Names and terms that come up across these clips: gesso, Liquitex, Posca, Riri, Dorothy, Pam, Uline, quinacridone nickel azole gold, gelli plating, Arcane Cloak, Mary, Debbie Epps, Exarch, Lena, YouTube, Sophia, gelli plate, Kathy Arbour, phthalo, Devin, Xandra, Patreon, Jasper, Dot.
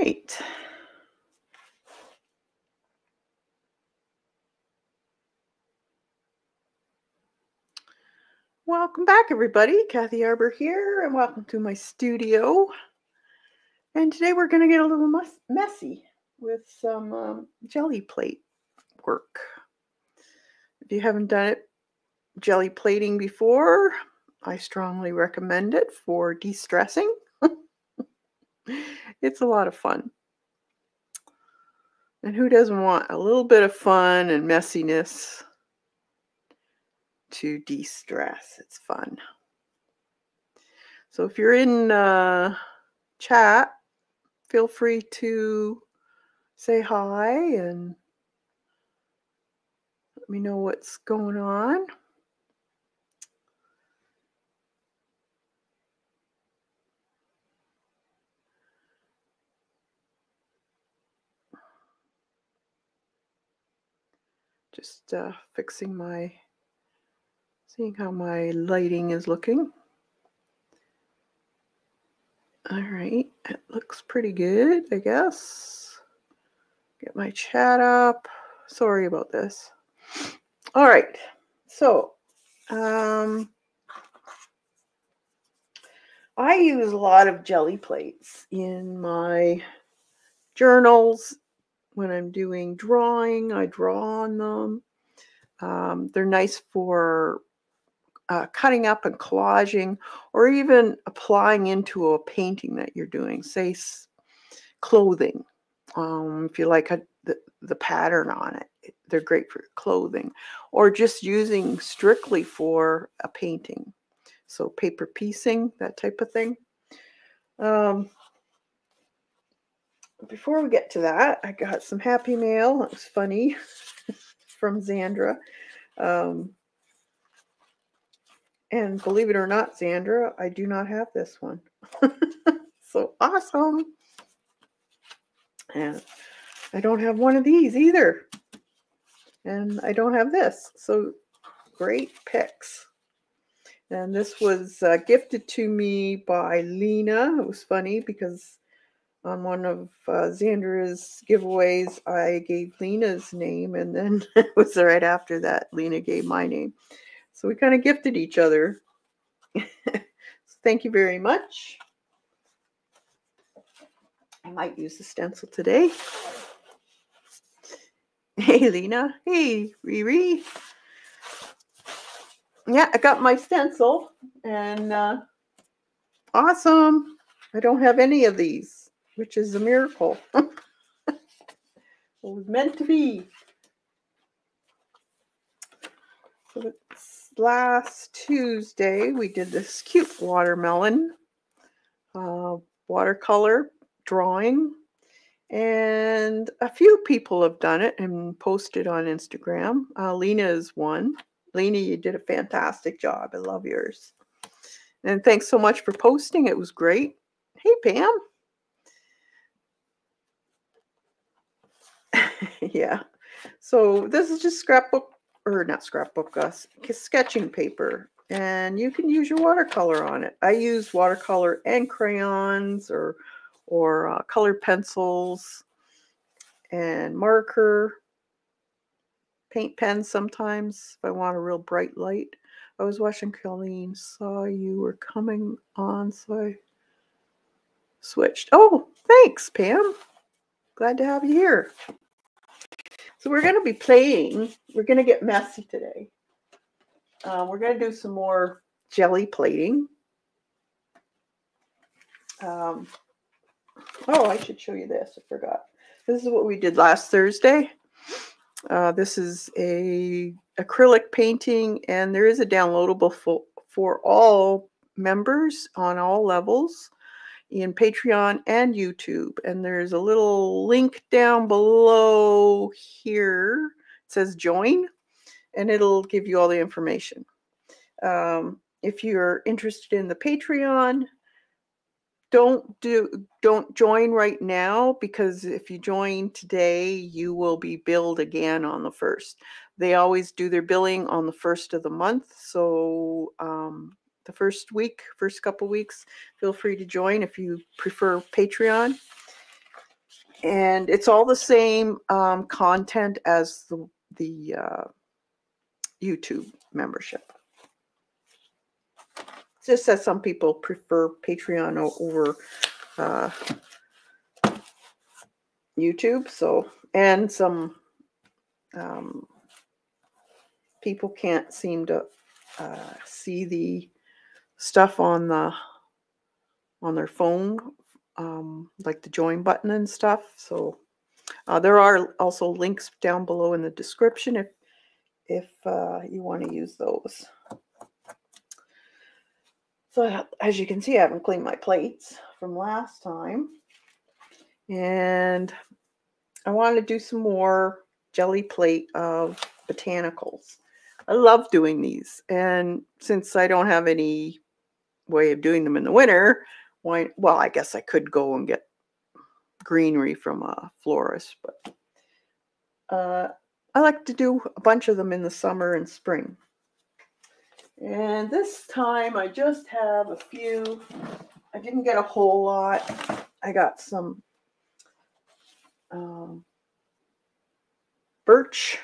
Great. Welcome back, everybody. Kathy Arbour here, and welcome to my studio. And today we're going to get a little messy with some gelli plate work. If you haven't done it, gelli plating before, I strongly recommend it for de-stressing. It's a lot of fun. And who doesn't want a little bit of fun and messiness to de-stress? It's fun. So if you're in chat, feel free to say hi and let me know what's going on. Just fixing my, seeing how my lighting is looking. All right, it looks pretty good, I guess. Get my chat up. Sorry about this. All right, so I use a lot of gelli plates in my journals. When I'm doing drawing, I draw on them. They're nice for cutting up and collaging, or even applying into a painting that you're doing, say clothing. If you like the pattern on it, they're great for clothing, or just using strictly for a painting. So paper piecing, that type of thing. Before we get to that, I got some happy mail. It was funny from Xandra. And believe it or not, Xandra, I do not have this one. So awesome. And I don't have one of these either. And I don't have this. So great picks. And this was gifted to me by Lena. It was funny because on one of Xandra's giveaways, I gave Lena's name, and then it was right after that Lena gave my name. So we kind of gifted each other. So thank you very much. I might use the stencil today. Hey, Lena. Hey, Riri. Yeah, I got my stencil, and awesome. I don't have any of these, which is a miracle. It was meant to be. So last Tuesday, we did this cute watermelon watercolor drawing. And a few people have done it and posted on Instagram. Lena is one. Lena, you did a fantastic job. I love yours. And thanks so much for posting. It was great. Hey, Pam. Yeah, so this is just scrapbook, or not scrapbook, sketching paper, and you can use your watercolor on it. I use watercolor and crayons, or colored pencils and marker, paint pens sometimes if I want a real bright light. I was watching Colleen, saw you were coming on, so I switched. Oh, thanks, Pam. Glad to have you here. So we're going to be playing. We're going to get messy today. We're going to do some more gelli plating. Oh, I should show you this. I forgot. This is what we did last Thursday. This is a acrylic painting, and there is a downloadable for all members on all levels in Patreon and YouTube, and there's a little link down below here. It says join, and it'll give you all the information. If you're interested in the Patreon, don't join right now, because if you join today, you will be billed again on the 1st. They always do their billing on the 1st of the month, so the first week, first couple weeks, feel free to join if you prefer Patreon. And it's all the same content as the YouTube membership. It's just that some people prefer Patreon over YouTube. So, and some people can't seem to see the stuff on the their phone, like the join button and stuff. So there are also links down below in the description if you want to use those. So as you can see, I haven't cleaned my plates from last time, and I wanted to do some more gelli plate of botanicals. I love doing these, and since I don't have any way of doing them in the winter, why, well, I guess I could go and get greenery from a florist, but I like to do a bunch of them in the summer and spring. And this time I just have a few. I didn't get a whole lot. I got some birch,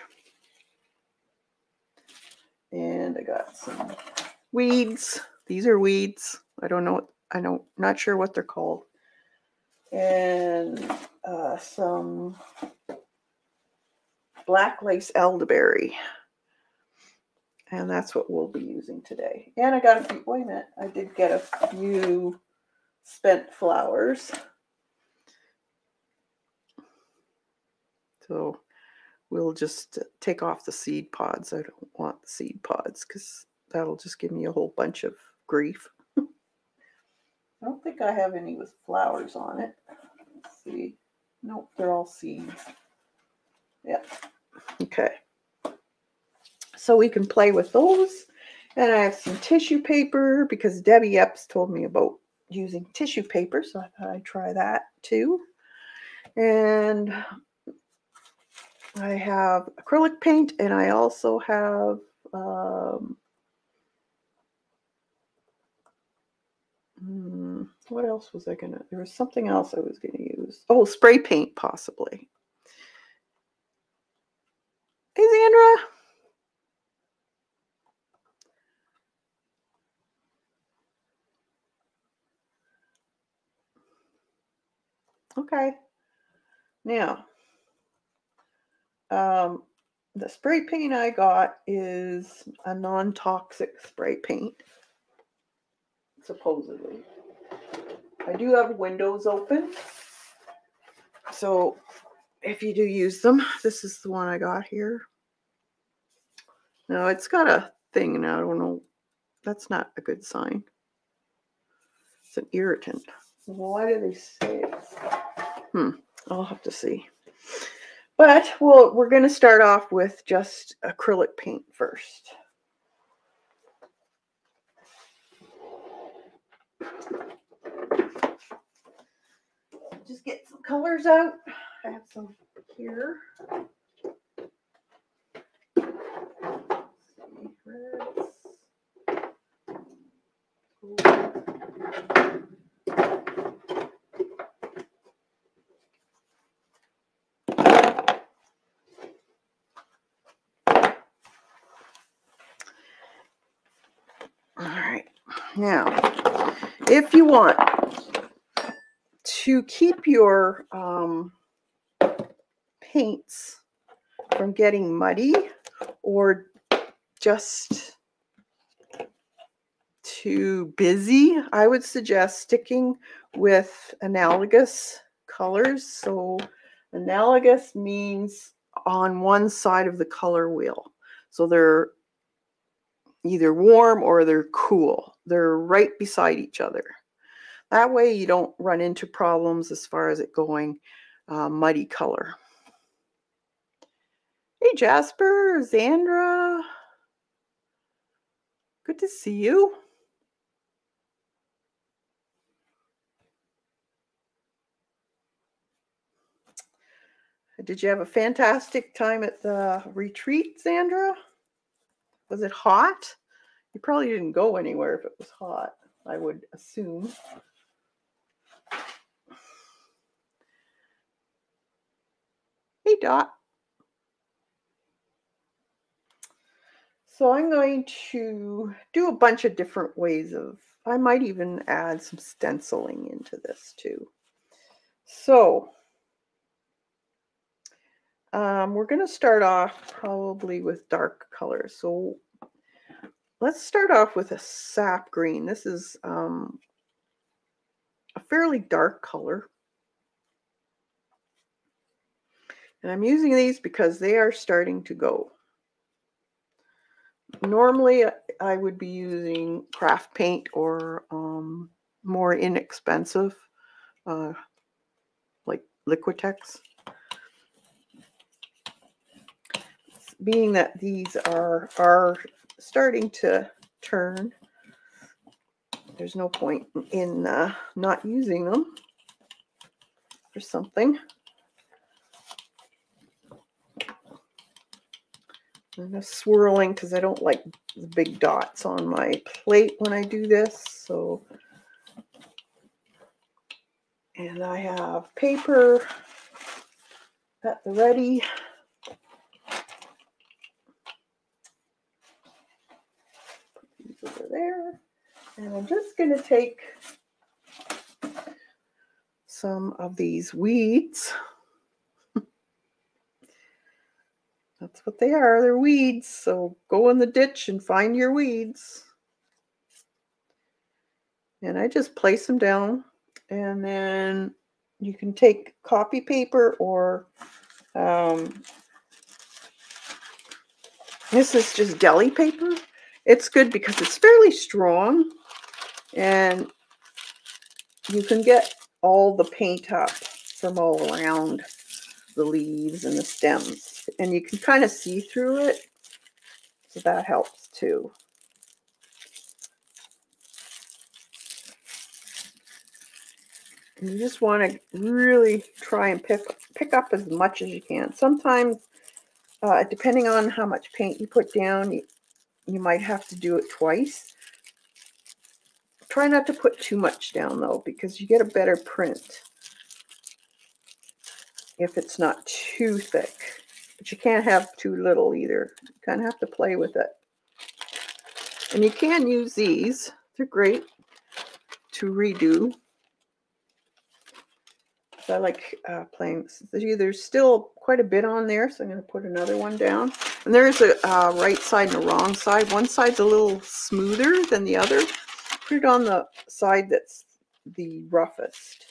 and I got some weeds. These are weeds. I don't know. I know, not sure what they're called. And some black lace elderberry. And that's what we'll be using today. And I got a few, wait a minute, I did get a few spent flowers. So we'll just take off the seed pods. I don't want the seed pods because that'll just give me a whole bunch of grief. I don't think I have any with flowers on it. Let's see. Nope, they're all seeds. Yeah. Okay. So we can play with those. And I have some tissue paper because Debbie Epps told me about using tissue paper. So I thought I'd try that too. And I have acrylic paint, and I also have what else was I gonna, there was something else I was gonna use. Oh, spray paint possibly. Hey, Xandra. Okay, now the spray paint I got is a non-toxic spray paint, supposedly. I do have windows open, so if you do use them, this is the one I got here. Now it's got a thing, and I don't know, that's not a good sign. It's an irritant. Why do they say it? I'll have to see. But well, we're going to start off with just acrylic paint first. Just get some colors out. I have some here. Let's see. Now, if you want to keep your paints from getting muddy, or just too busy, I would suggest sticking with analogous colors. So analogous means on one side of the color wheel. So they're either warm or they're cool. They're right beside each other. That way you don't run into problems as far as it going muddy color. Hey Jasper, Xandra, good to see you. Did you have a fantastic time at the retreat, Xandra? Was it hot? You probably didn't go anywhere if it was hot, I would assume. Hey, Dot. So I'm going to do a bunch of different ways of, I might even add some stenciling into this too. So we're going to start off probably with dark colors. So let's start off with a sap green. This is a fairly dark color. And I'm using these because they are starting to go. Normally, I would be using craft paint or more inexpensive, like Liquitex. Being that these are starting to turn, there's no point in not using them for something. I'm just swirling because I don't like the big dots on my plate when I do this. So, and I have paper at the ready. Put these over there. And I'm just going to take some of these weeds. That's what they are. They're weeds. So go in the ditch and find your weeds. And I just place them down. And then you can take copy paper or this is just deli paper. It's good because it's fairly strong. And you can get all the paint up from all around the leaves and the stems. And you can kind of see through it, so that helps too. And you just want to really try and pick up as much as you can. Sometimes, depending on how much paint you put down, you might have to do it twice. Try not to put too much down though, because you get a better print if it's not too thick. But you can't have too little either. You kind of have to play with it. And you can use these. They're great to redo. So I like playing. There's still quite a bit on there, so I'm going to put another one down. And there's a right side and a wrong side. One side's a little smoother than the other. Put it on the side that's the roughest.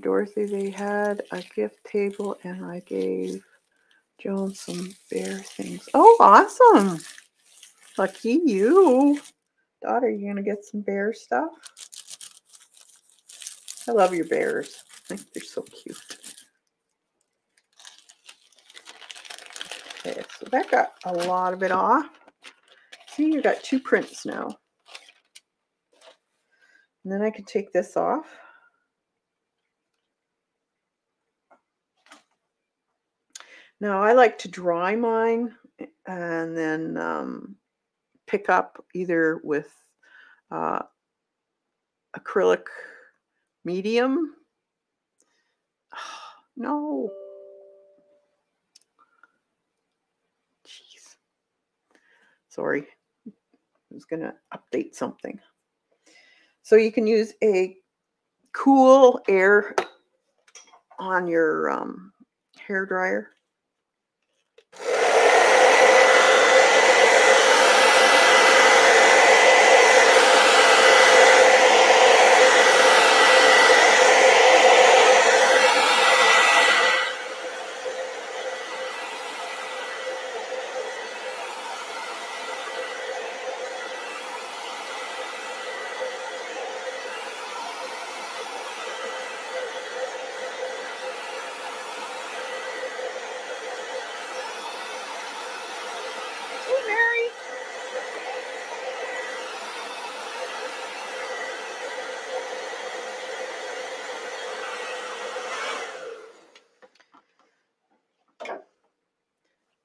Dorothy, they had a gift table and I gave Joan some bear things. Oh, awesome. Lucky you. Daughter, you going to get some bear stuff? I love your bears. I think they're so cute. Okay, so that got a lot of it off. See, you got two prints now. And then I can take this off. Now, I like to dry mine and then pick up either with acrylic medium. Oh, no. Jeez. Sorry. I was going to update something. So you can use a cool air on your hair dryer.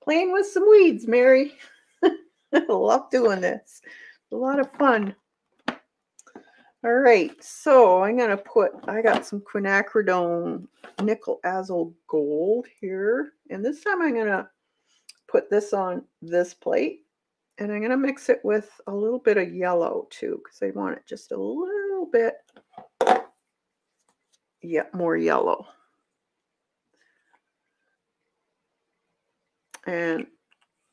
playing with some weeds, Mary. I love doing this. It's a lot of fun. All right, so I'm going to put, I got some quinacridone nickel azole gold here. And this time I'm going to put this on this plate. And I'm going to mix it with a little bit of yellow too, because I want it just a little bit more yellow. And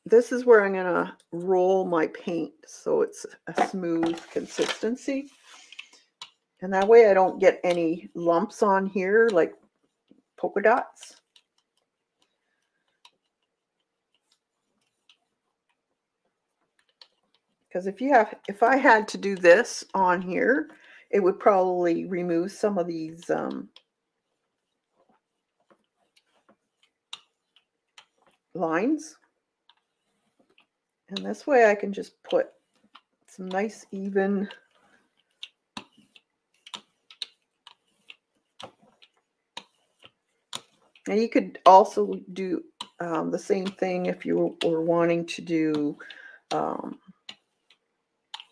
this is where I'm going to roll my paint so it's a smooth consistency. And that way I don't get any lumps on here like polka dots. Because if I had to do this on here, it would probably remove some of these lines. And this way I can just put some nice even . And you could also do the same thing if you were wanting to do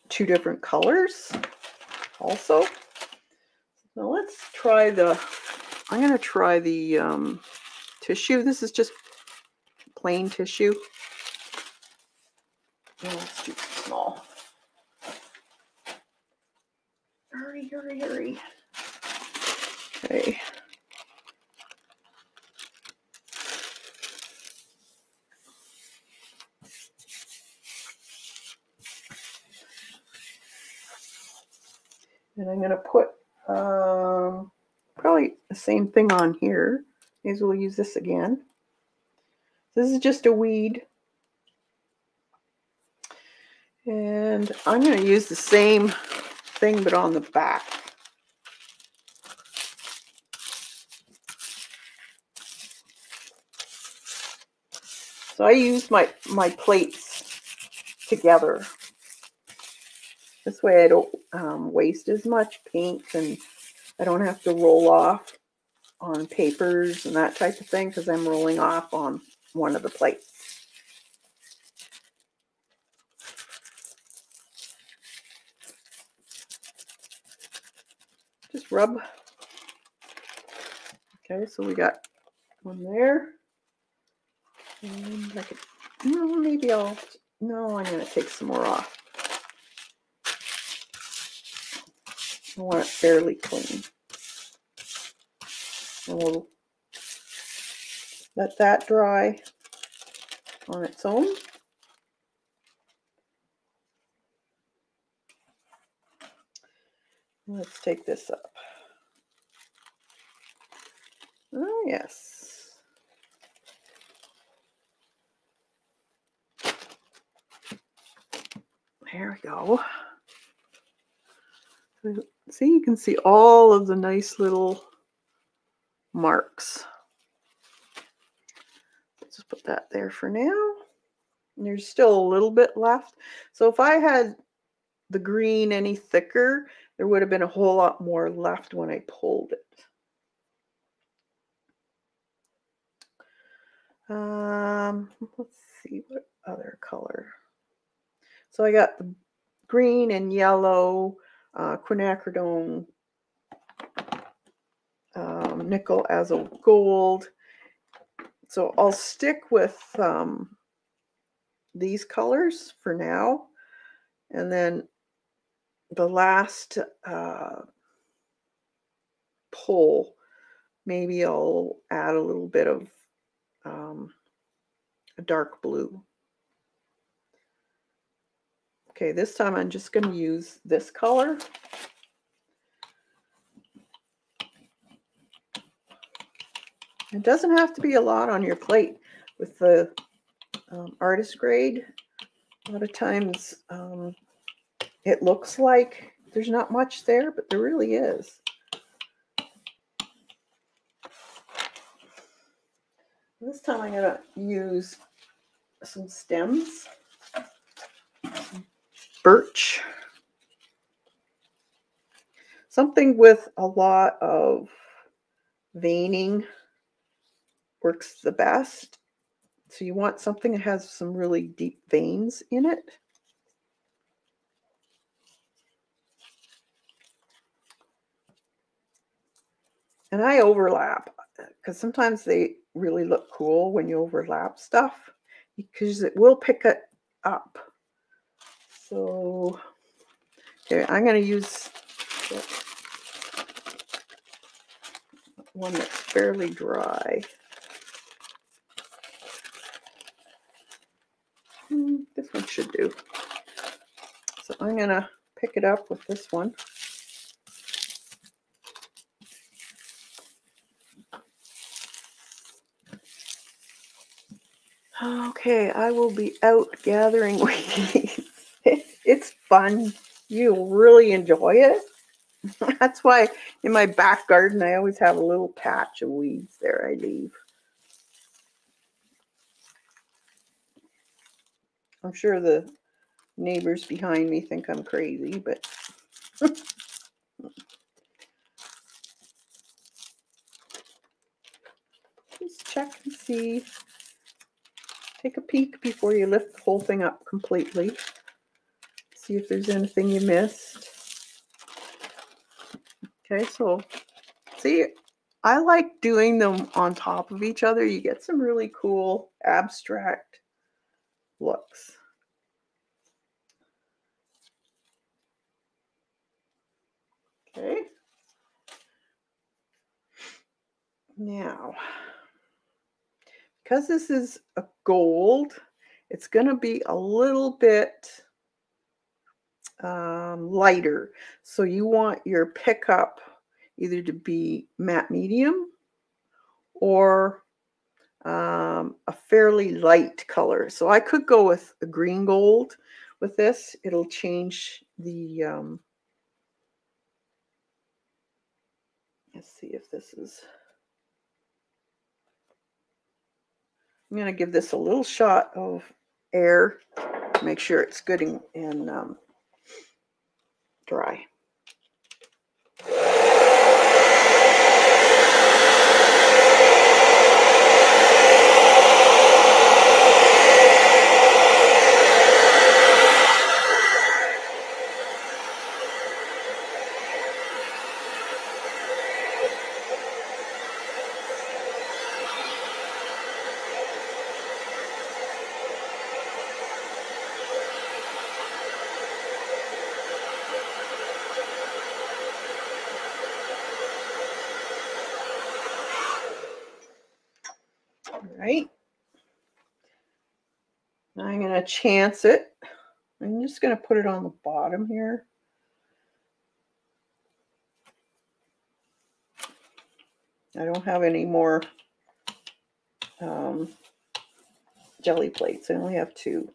two different colors also. Now let's try the, I'm going to try the tissue. This is just plain tissue. Oh, let's do small. Hurry, hurry, hurry. Okay. And I'm going to put probably the same thing on here. May as well use this again. This is just a weed. And I'm going to use the same thing, but on the back. So I use my plates together. This way I don't waste as much paint, and I don't have to roll off on papers and that type of thing because I'm rolling off on one of the plates. Just rub. Okay, so we got one there. And I could, I'm going to take some more off. I want it fairly clean. And we'll let that dry on its own. Let's take this up. Oh, yes. There we go. See, you can see all of the nice little marks. Let's just put that there for now. And there's still a little bit left. So if I had the green any thicker, there would have been a whole lot more left when I pulled it. Let's see what other color. So I got the green and yellow. Quinacridone nickel azole gold. So I'll stick with these colors for now, and then the last pull, maybe I'll add a little bit of a dark blue. Okay, this time I'm just going to use this color. It doesn't have to be a lot on your plate. With the artist grade, a lot of times it looks like there's not much there, but there really is. This time I'm going to use some stems. Birch, something with a lot of veining works the best. So you want something that has some really deep veins in it. And I overlap because sometimes they really look cool when you overlap stuff because it will pick it up. So okay, I'm going to use one that's fairly dry. This one should do. So I'm going to pick it up with this one. Okay, I will be out gathering weeds. It's fun. You'll really enjoy it. That's why in my back garden, I always have a little patch of weeds there I leave. I'm sure the neighbors behind me think I'm crazy, but... Just check and see. Take a peek before you lift the whole thing up completely. See if there's anything you missed. Okay, so see, I like doing them on top of each other. You get some really cool abstract looks. Okay. Now, because this is a gold, it's going to be a little bit lighter. So you want your pickup either to be matte medium or a fairly light color. So I could go with a green gold with this. It'll change the, let's see if this is, I'm going to give this a little shot of air to make sure it's good and dry. Chance it. I'm just going to put it on the bottom here. I don't have any more gelli plates. I only have 2.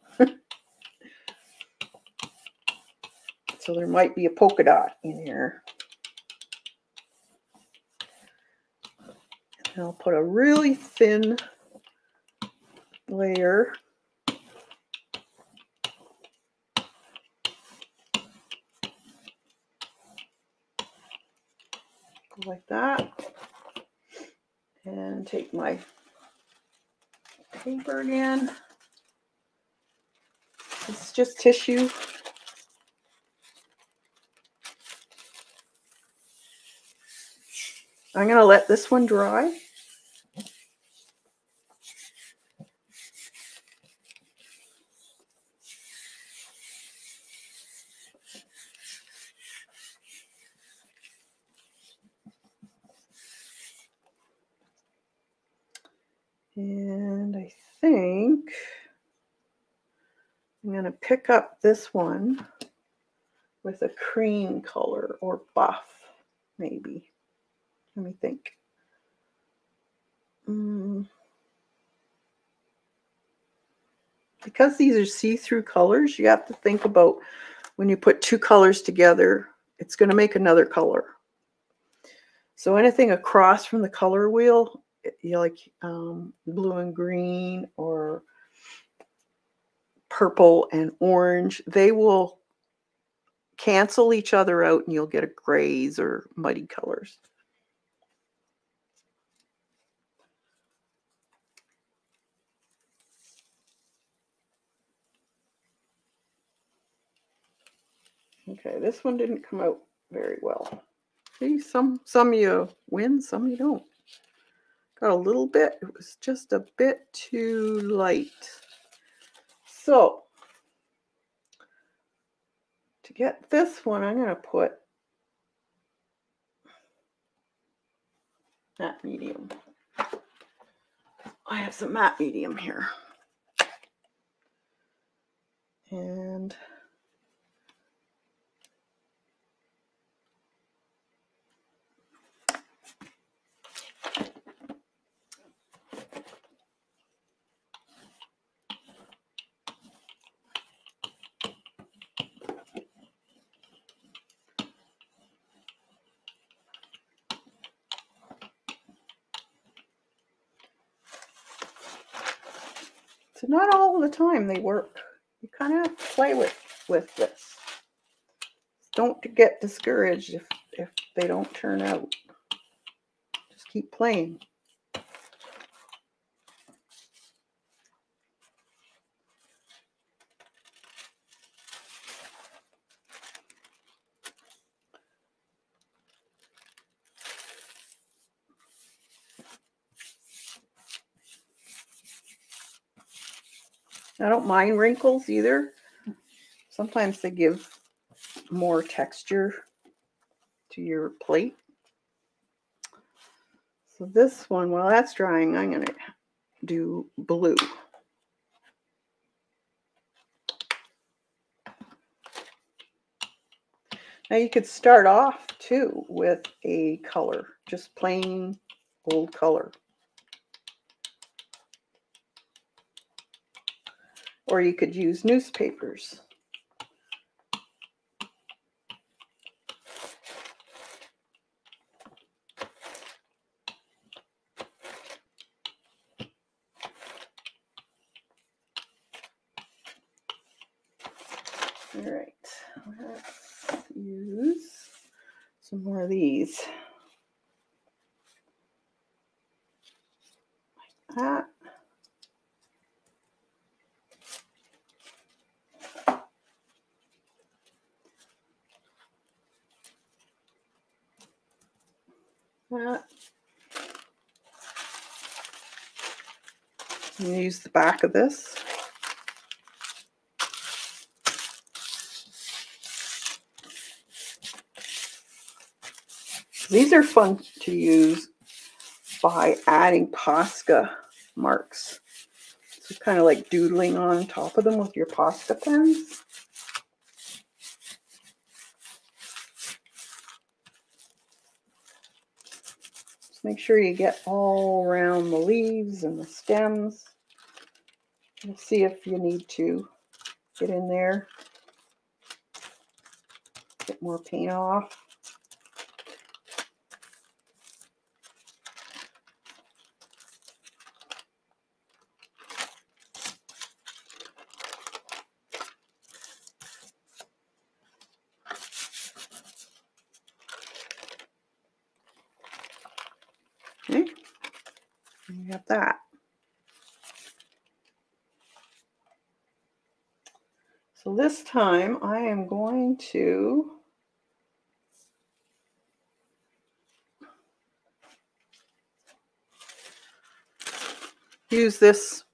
So there might be a polka dot in here. And I'll put a really thin layer. Like that, and take my paper again. It's just tissue. I'm going to let this one dry. Pick up this one with a cream color or buff, maybe. Let me think. Because these are see-through colors, you have to think about when you put 2 colors together, it's going to make another color. So anything across from the color wheel, you know, like blue and green or purple and orange, they will cancel each other out and you'll get a grays or muddy colors. Okay, this one didn't come out very well. See, some you win, some you don't. Got a little bit. It was just a bit too light. So to get this one, I'm going to put matte medium. I have some matte medium here. And so not all the time they work. You kind of have to play with this. Don't get discouraged if they don't turn out. Just keep playing. I don't mind wrinkles either. Sometimes they give more texture to your plate. So this one, while that's drying, I'm going to do blue. Now you could start off too with a color, just plain old color. Or you could use newspapers. All right, let's use some more of these. Like that. I'm going to use the back of this. These are fun to use by adding Posca marks. So kind of like doodling on top of them with your Posca pens. Make sure you get all around the leaves and the stems. We'll see if you need to get in there, get more paint off. That. So this time I am going to use this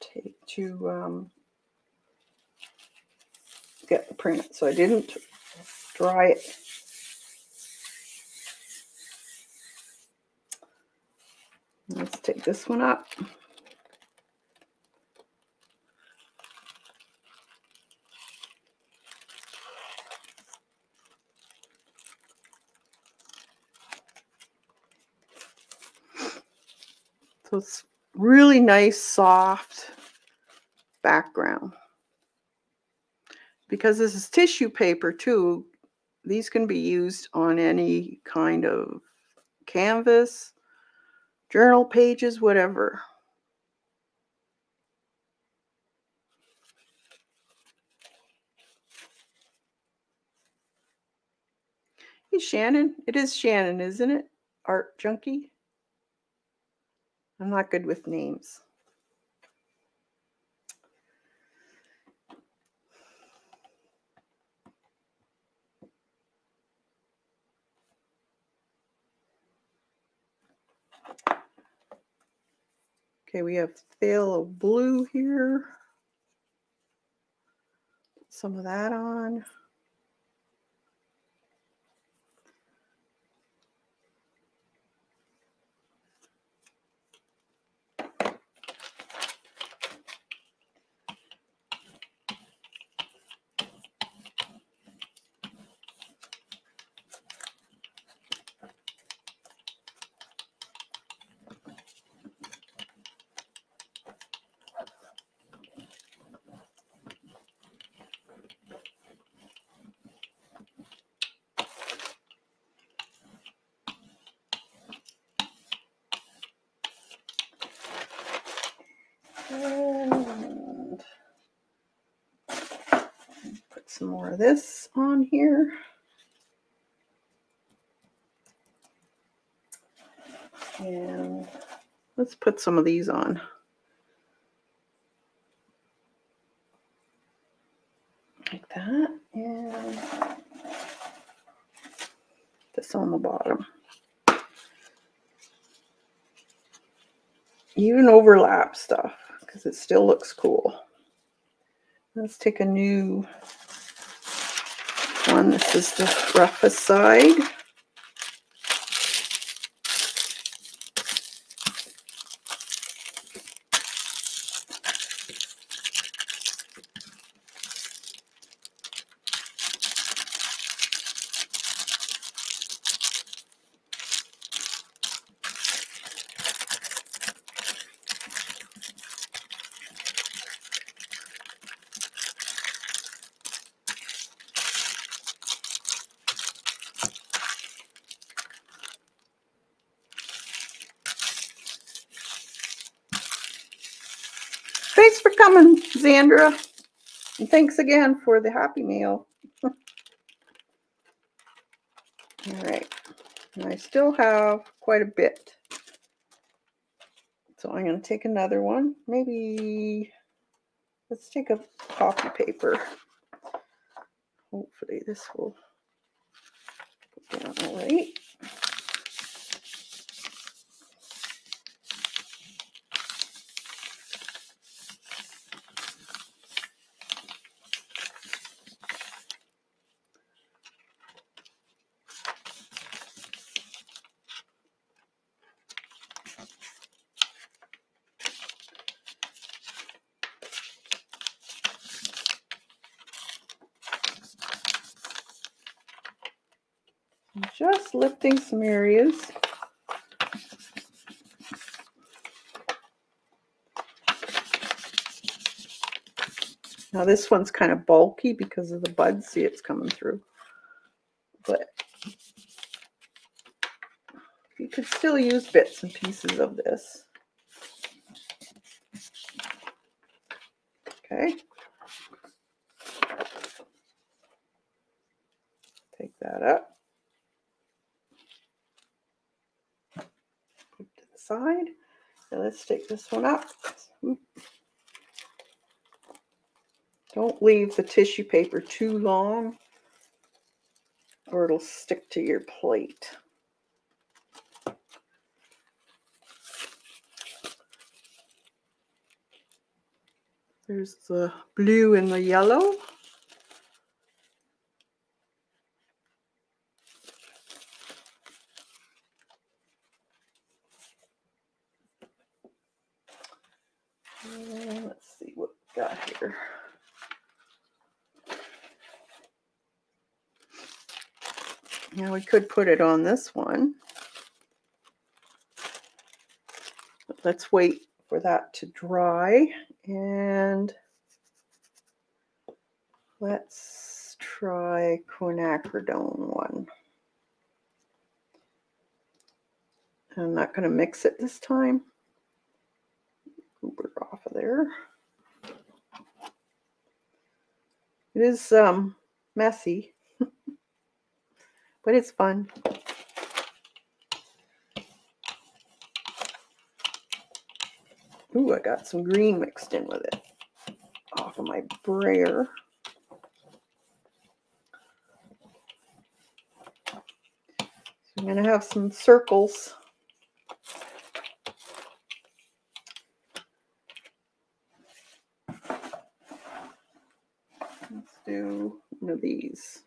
to take to get the print. So I didn't dry it. Let's take this one up. So it's really nice, soft background. Because this is tissue paper too, these can be used on any kind of canvas, journal pages, whatever. Hey, Shannon. It is Shannon, isn't it? Art Junkie. I'm not good with names. Okay, we have phthalo of blue here. Put some of that on. And put some more of this on here. And let's put some of these on. Like that. And this on the bottom. Even overlap stuff. Because it still looks cool. Let's take a new one. This is the roughest side. Thanks for coming, Xandra, and thanks again for the Happy Meal. All right, and I still have quite a bit, so I'm going to take another one. Maybe let's take a copy paper. Hopefully this will go down all right. Just lifting some areas. Now this one's kind of bulky because of the buds. See, it's coming through. But you could still use bits and pieces of this. Okay. Take that up. Side. Now let's stick this one up. Don't leave the tissue paper too long or it'll stick to your plate. There's the blue and the yellow. Now we could put it on this one, but let's wait for that to dry and let's try quinacridone one. I'm not going to mix it this time. Move it off of there. It is messy. But it's fun. Ooh, I got some green mixed in with it off of my brayer. So I'm going to have some circles. one of these.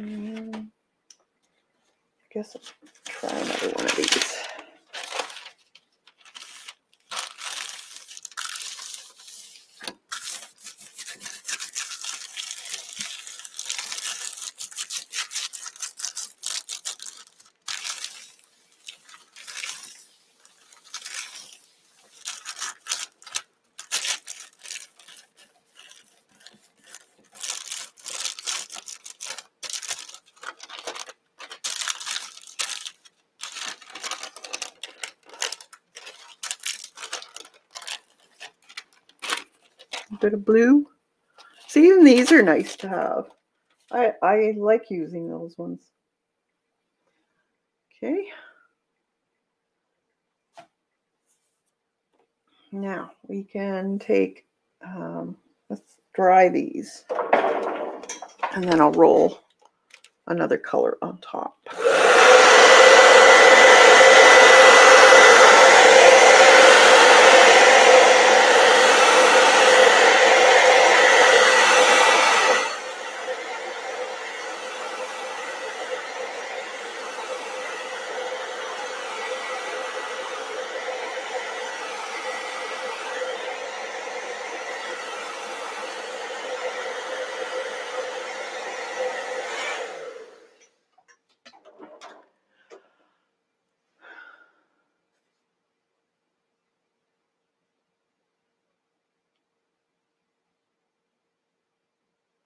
I guess I'll try another one of these. Bit of blue. See, even these are nice to have. I like using those ones. Okay. Now we can take, let's dry these and then I'll roll another color on top.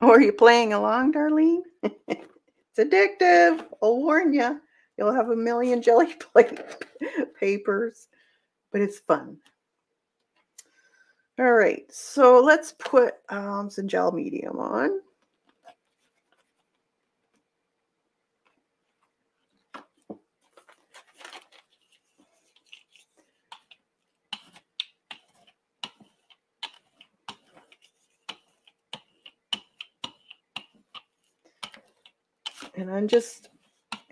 Are you playing along, Darlene? It's addictive. I'll warn you. You'll have a million jelly plate papers, but it's fun. All right, so let's put some gel medium on. And I'm just,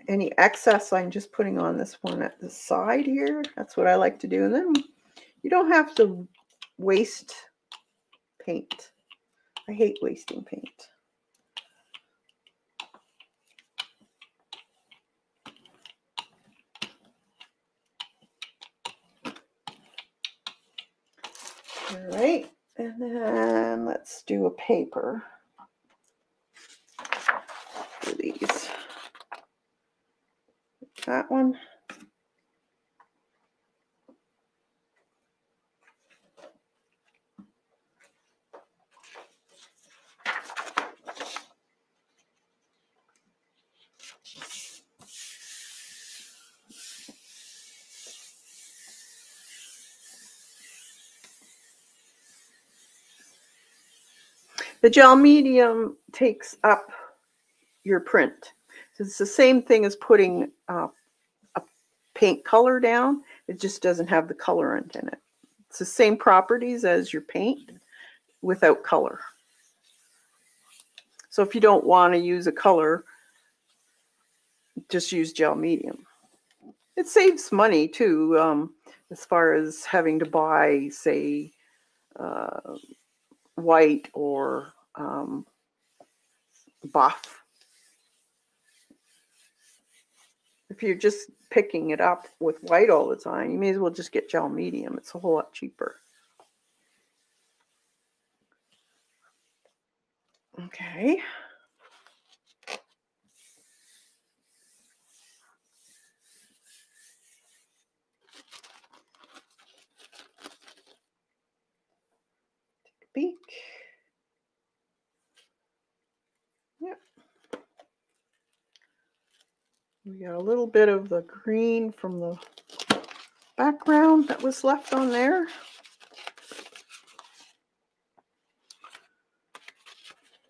any excess, I'm just putting on this one at the side here. That's what I like to do. And then you don't have to waste paint. I hate wasting paint. All right. And then let's do a paper. These. That one. The gel medium takes up your print. So it's the same thing as putting a paint color down. It just doesn't have the colorant in it. It's the same properties as your paint without color. So if you don't want to use a color, just use gel medium. It saves money too, as far as having to buy, say, white or buff. If you're just picking it up with white all the time, you may as well just get gel medium. It's a whole lot cheaper. Okay. Take a peek. Yep. We got a little bit of the green from the background that was left on there.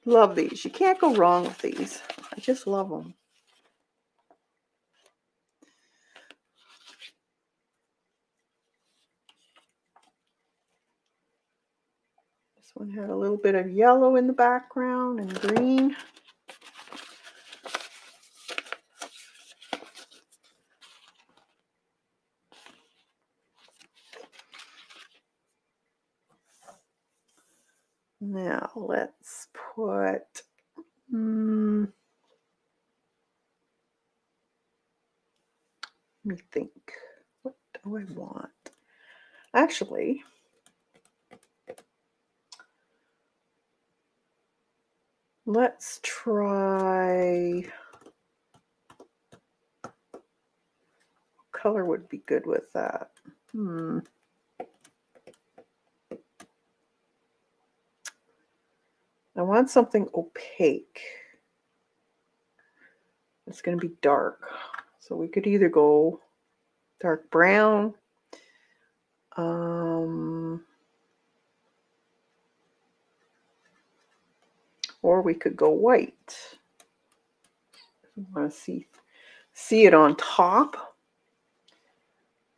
Love these. You can't go wrong with these. I just love them. This one had a little bit of yellow in the background and green. Now let's put let me think, what do I want? Actually, let's try, what color would be good with that? I want something opaque. It's going to be dark. So we could either go dark brown. Or we could go white. I want to see it on top.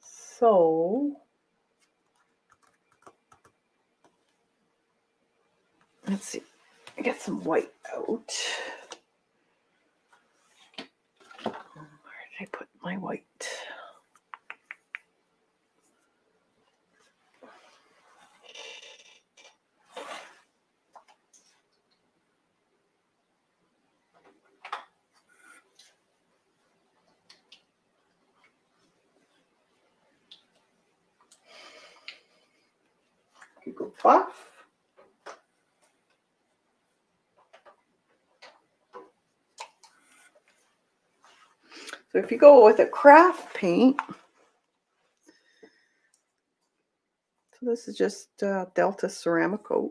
So let's see. I got some white out. Where did I put my white? You go buff. So if you go with a craft paint, so this is just Delta Ceramcoat.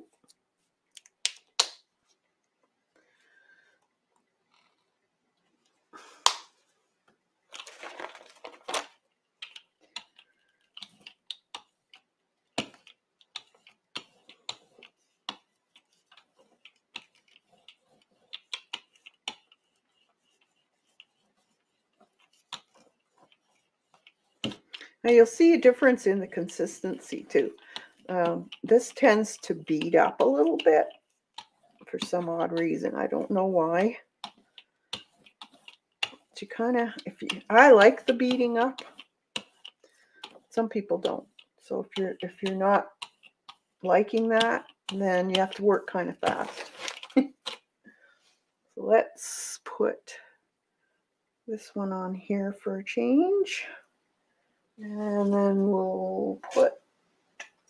Now you'll see a difference in the consistency too. This tends to bead up a little bit for some odd reason. I don't know why. But you kind of, I like the beading up. Some people don't. So if you're not liking that, then you have to work kind of fast. So let's put this one on here for a change. And then we'll put,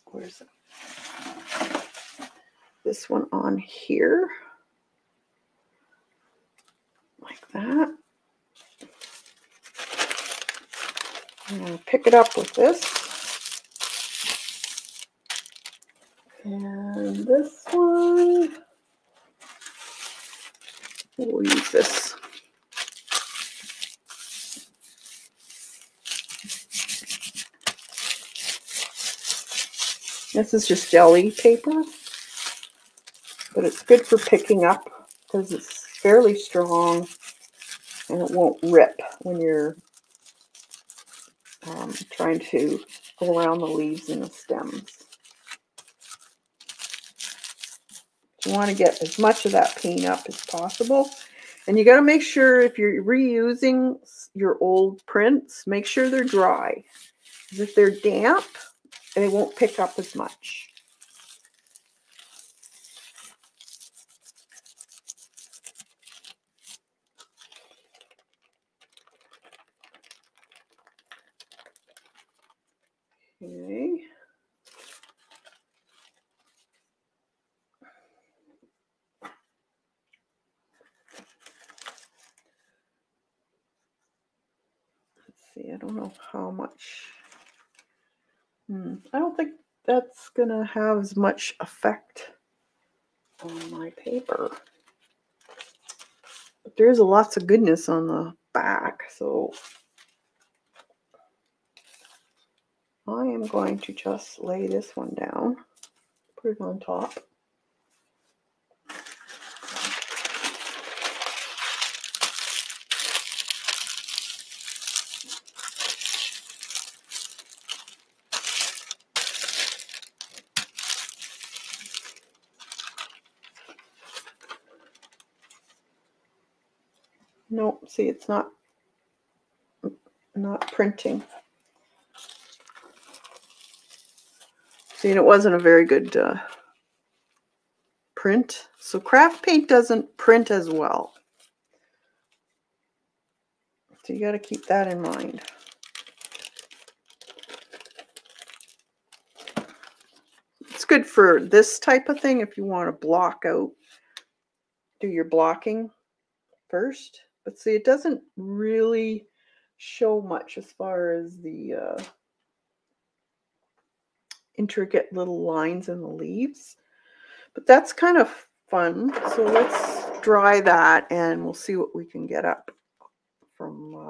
where's it? This one on here, like that. I'm going to pick it up with this. And this one, we'll use this. This is just jelly paper, but it's good for picking up because it's fairly strong and it won't rip when you're trying to go around the leaves and the stems. You want to get as much of that paint up as possible. And you got to make sure if you're reusing your old prints, make sure they're dry. Because if they're damp, and it won't pick up as much. Okay. Let's see, I don't know how much. I don't think that's going to have as much effect on my paper. But there's lots of goodness on the back, so I am going to just lay this one down, put it on top. Nope, see, it's not printing. See, and it wasn't a very good print. So craft paint doesn't print as well. So you got to keep that in mind. It's good for this type of thing if you want to block out, do your blocking first. But see, it doesn't really show much as far as the intricate little lines in the leaves. But that's kind of fun. So let's dry that and we'll see what we can get up from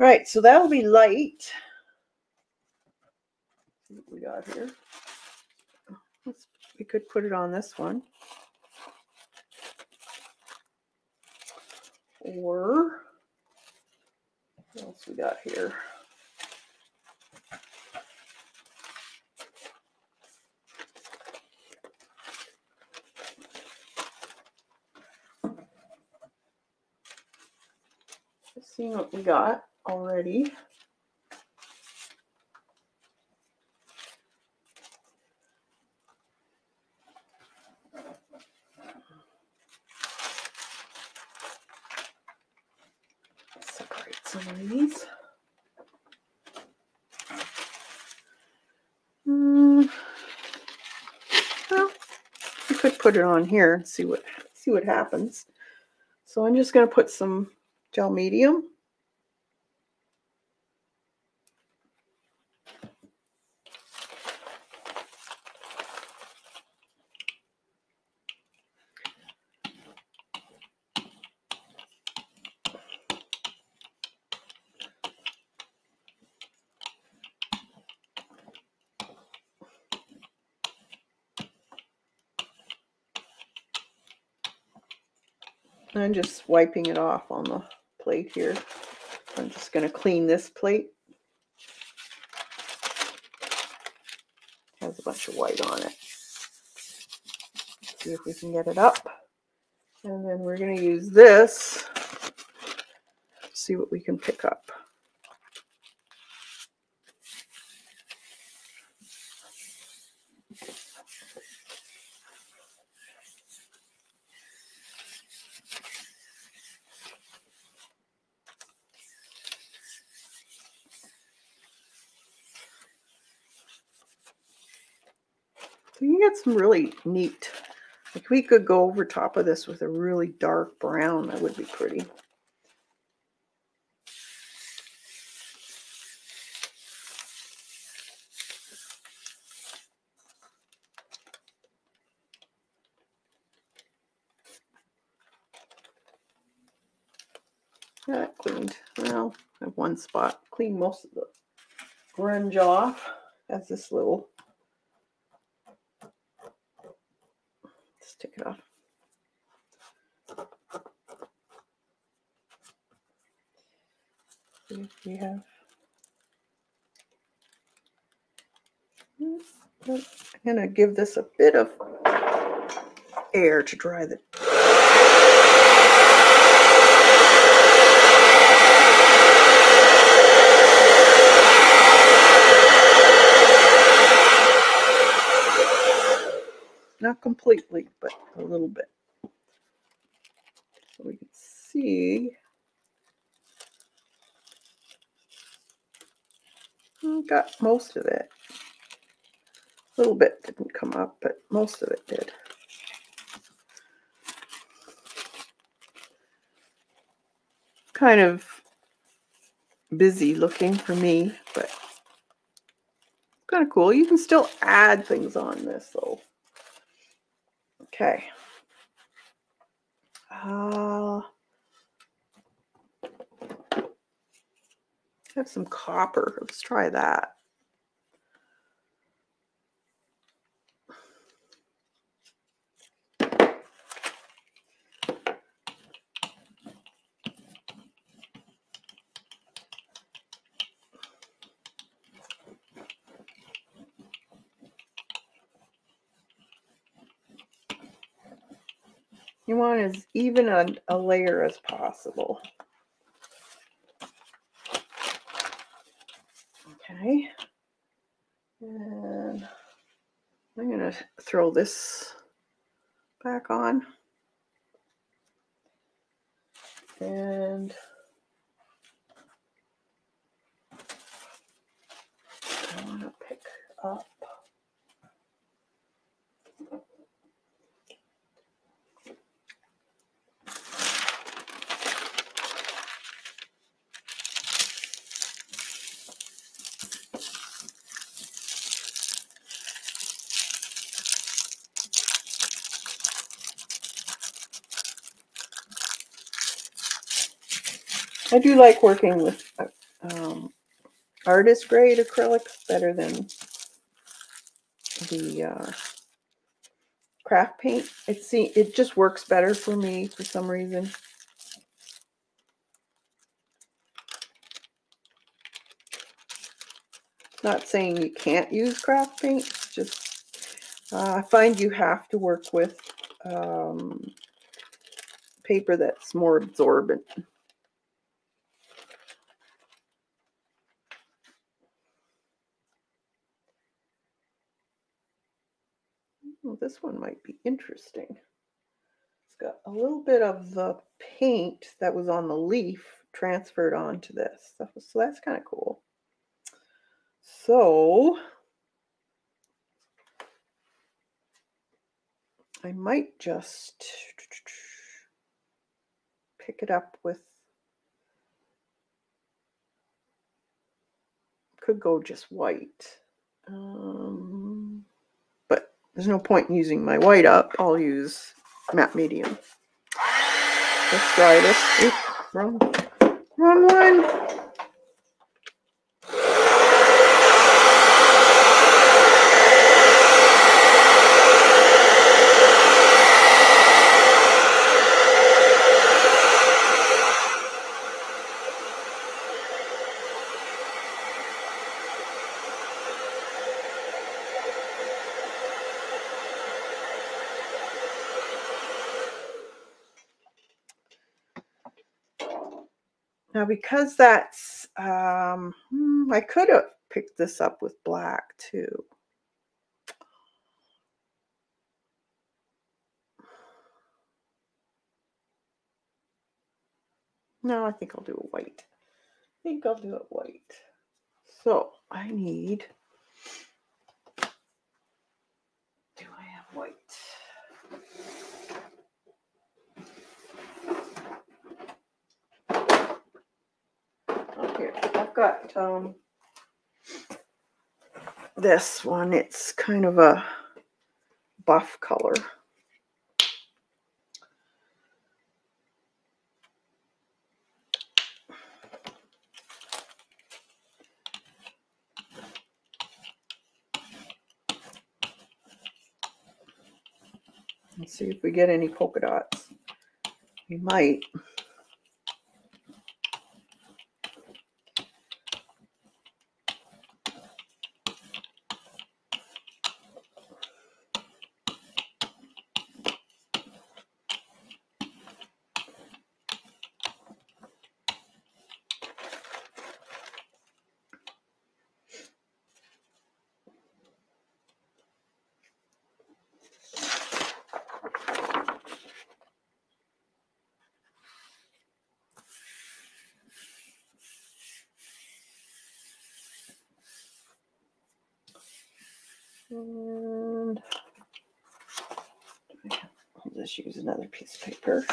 right, so that'll be light. Let's see what we got here. We could put it on this one. Or, what else we got here? Just seeing what we got already. Separate some of these. Well, you could put it on here and see what happens. So I'm just going to put some gel medium. I'm just wiping it off on the plate here. I'm just going to clean this plate. It has a bunch of white on it. See if we can get it up. And then we're going to use this. See what we can pick up. Some really neat, like we could go over top of this with a really dark brown. That would be pretty. Yeah, that cleaned. Well, I have one spot. Cleaned most of the grunge off. That's this little. Take it off. See if we have. I'm going to give this a bit of air to dry the. Not completely, but a little bit. So we can see. I got most of it. A little bit didn't come up, but most of it did. Kind of busy looking for me, but Kind of cool. You can still add things on this though. Okay. I have some copper. Let's try that. You want as even a layer as possible. Okay. And I'm going to throw this back on. And I want to pick up. I do like working with artist grade acrylics better than the craft paint. It just works better for me for some reason. Not saying you can't use craft paint, it's just I find you have to work with paper that's more absorbent. This one might be interesting. It's got a little bit of the paint that was on the leaf transferred onto this. So that's kind of cool. So I might just pick it up with, could go just white. There's no point in using my white up. I'll use matte medium. Let's try this. Oop, wrong one. Now, because that's, I could have picked this up with black too. No, I think I'll do a white. I think I'll do it white. So I need, do I have white? Here, I've got this one. It's kind of a buff color. Let's see if we get any polka dots. We might. And I'll just use another piece of paper.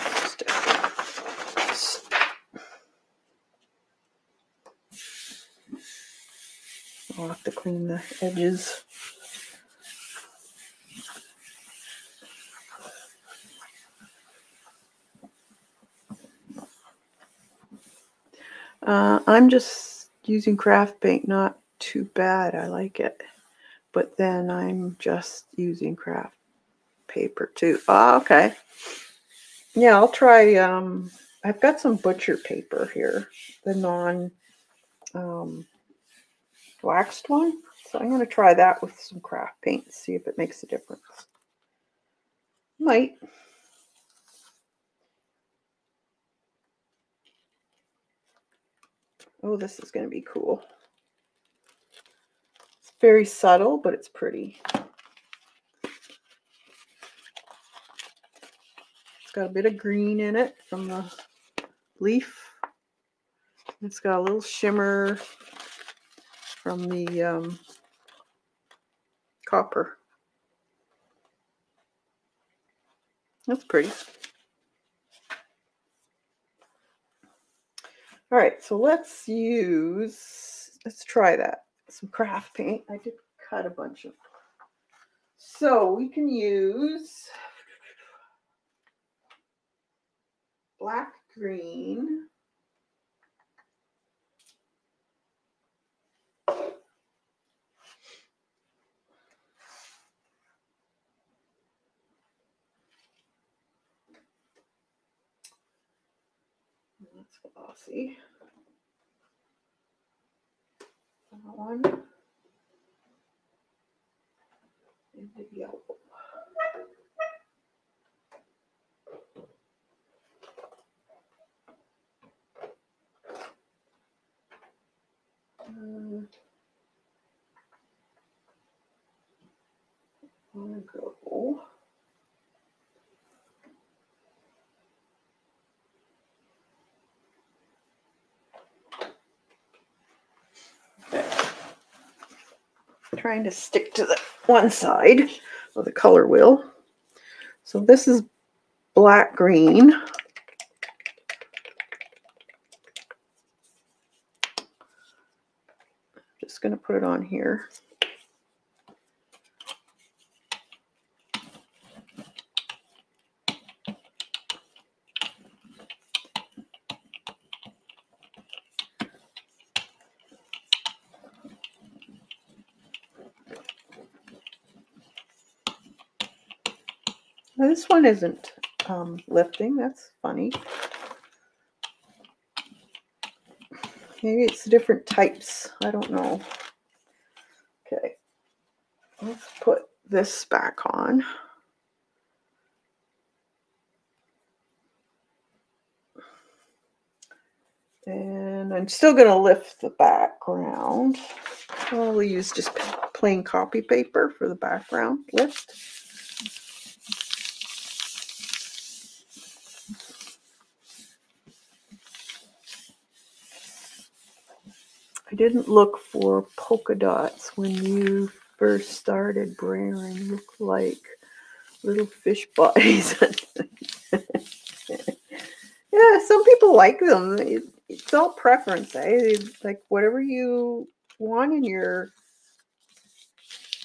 I like to clean the edges. I'm just using craft paint, not too bad, I like it. But then I'm just using craft paper too. Oh, okay. Yeah, I'll try, I've got some butcher paper here, the non-waxed one. So I'm going to try that with some craft paint, see if it makes a difference. Might. Oh, this is going to be cool. It's very subtle, but it's pretty. It's got a bit of green in it from the leaf. It's got a little shimmer from the copper. That's pretty. All right, so let's try that. Some craft paint. I did cut a bunch of them. So we can use black, green. That's glossy. That one. And the yellow. I'll go. Trying to stick to the one side of the color wheel. So this is black green. Just going to put it on here. This one isn't lifting. That's funny. Maybe it's different types. I don't know. Okay. Let's put this back on. And I'm still going to lift the background. I'll use just plain copy paper for the background lift. I didn't look for polka dots when you first started, Braren. Look like little fish bodies. Yeah, some people like them. It's all preference, eh? It's like whatever you want in your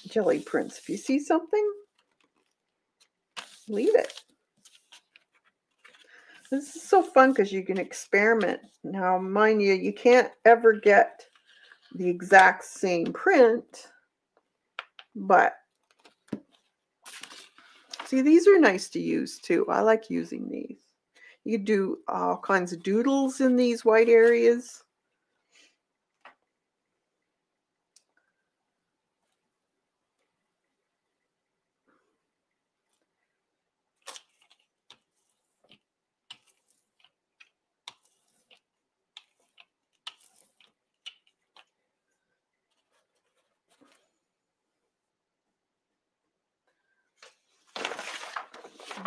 jelly prints. If you see something, leave it. This is so fun because you can experiment. Now, mind you, you can't ever get the exact same print, but see, these are nice to use too. I like using these. You do all kinds of doodles in these white areas.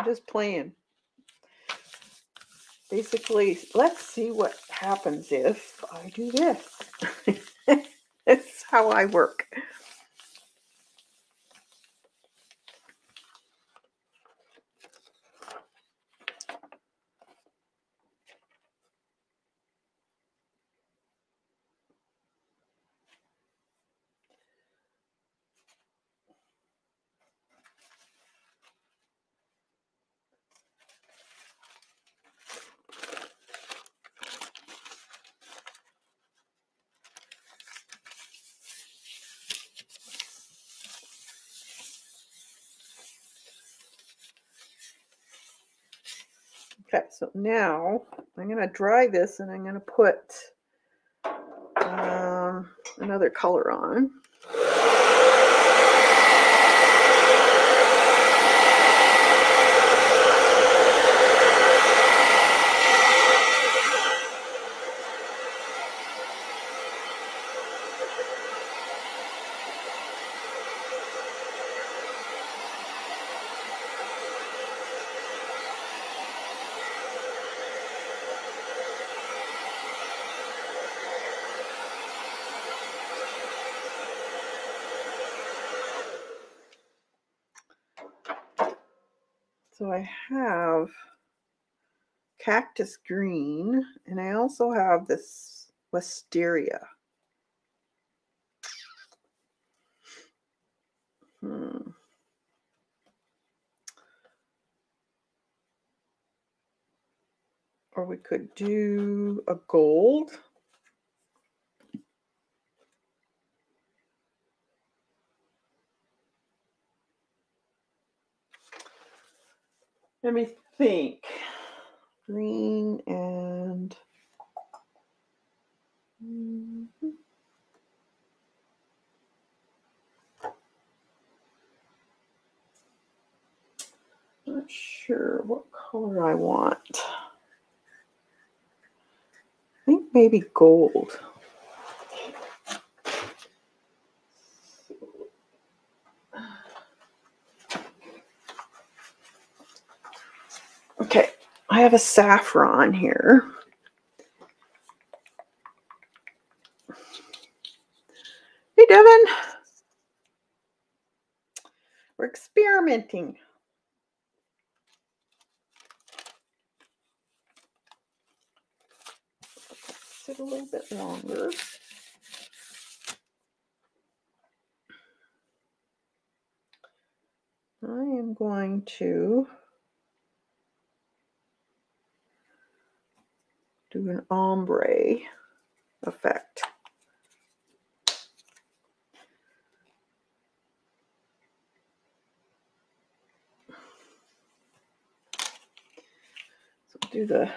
Just playing. Basically, let's see what happens if I do this. That's how I work. Okay, so now I'm going to dry this and I'm going to put another color on. So I have cactus green, and I also have this wisteria. Or we could do a gold. Let me think. Green and not sure what color I want. I think maybe gold. Okay, I have a saffron here. Hey, Devin. We're experimenting. Sit a little bit longer. I am going to do an ombre effect. So do the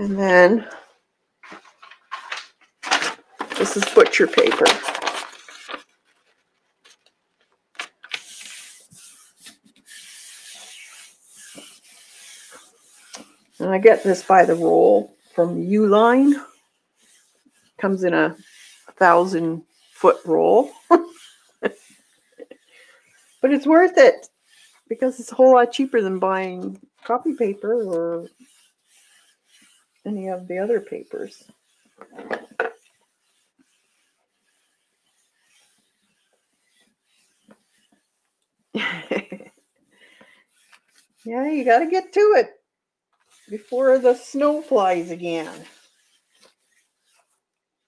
and then this is butcher paper. And I get this by the roll from Uline. Comes in a 1,000-foot roll. But it's worth it because it's a whole lot cheaper than buying copy paper or any of the other papers. Yeah, you got to get to it before the snow flies again.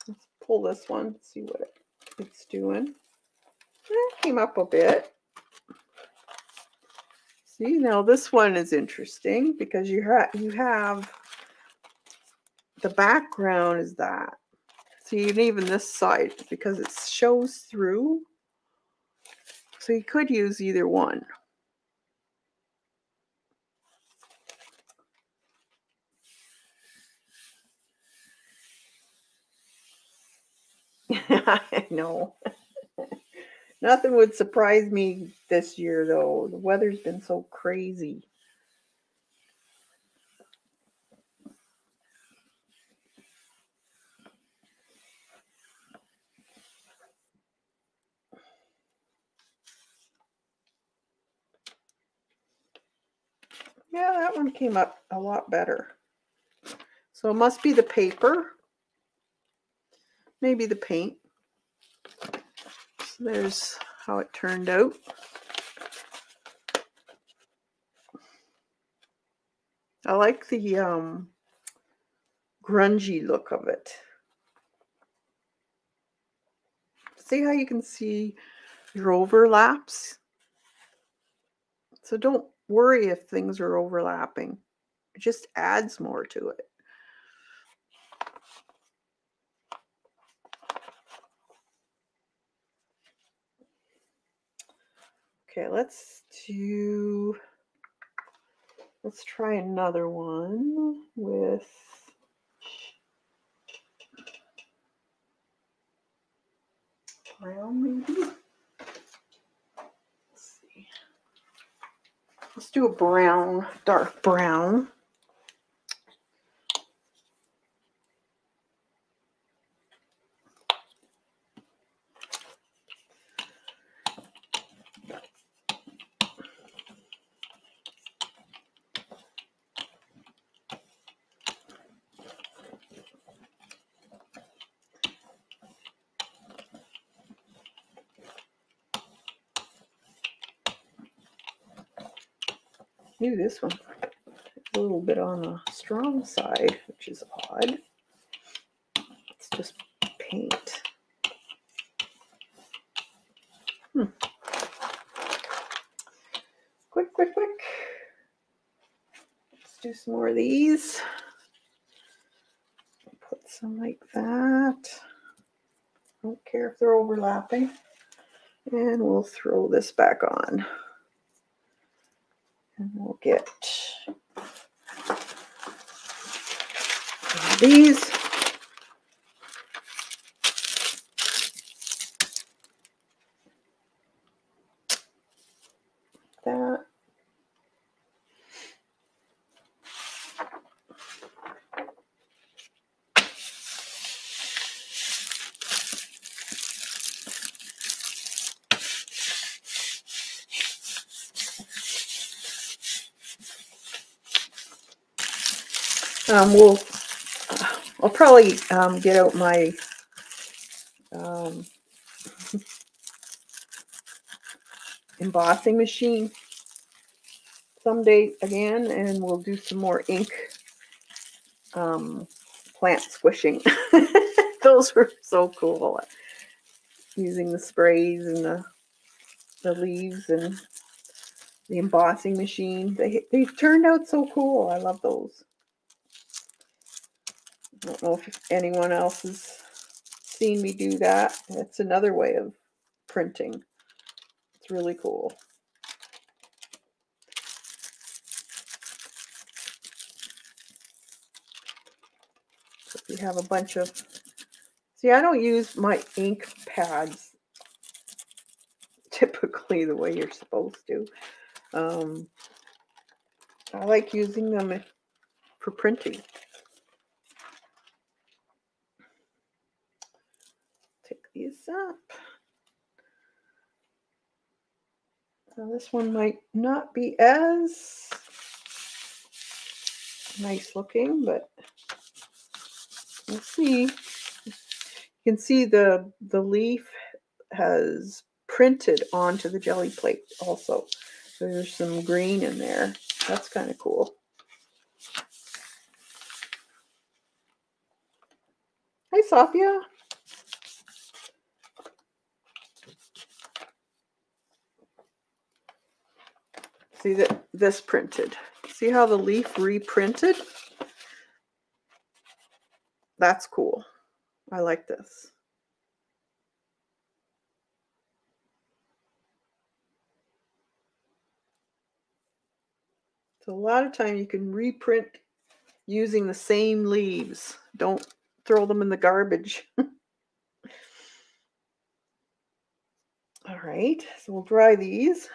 Let's pull this one, see what it's doing. That came up a bit. See, now this one is interesting because you have the background is that. See, and even this side, because it shows through. So you could use either one. I know. Nothing would surprise me this year, though. The weather's been so crazy. Yeah, that one came up a lot better. So it must be the paper. Maybe the paint. So there's how it turned out. I like the grungy look of it. See how you can see your overlaps? So don't worry if things are overlapping. It just adds more to it. Okay, let's try another one with brown, maybe. Let's see. Let's do a brown, dark brown. Knew this one a little bit on the strong side, which is odd. Let's just paint. Quick, quick, quick. Let's do some more of these. Put some like that. I don't care if they're overlapping. And we'll throw this back on. And we'll get these. That. I'll probably get out my embossing machine someday again, and we'll do some more ink plant squishing. Those were so cool, using the sprays and the leaves and the embossing machine. They turned out so cool. I love those. I don't know if anyone else has seen me do that. That's another way of printing. It's really cool. So if you have a bunch of... See, I don't use my ink pads typically the way you're supposed to. I like using them for printing. Up. Now this one might not be as nice looking, but we'll see. You can see the leaf has printed onto the gelli plate also. So there's some green in there. That's kind of cool. Hi, Sophia. See that this printed. See how the leaf reprinted? That's cool. I like this. So a lot of time you can reprint using the same leaves. Don't throw them in the garbage. All right, so we'll dry these.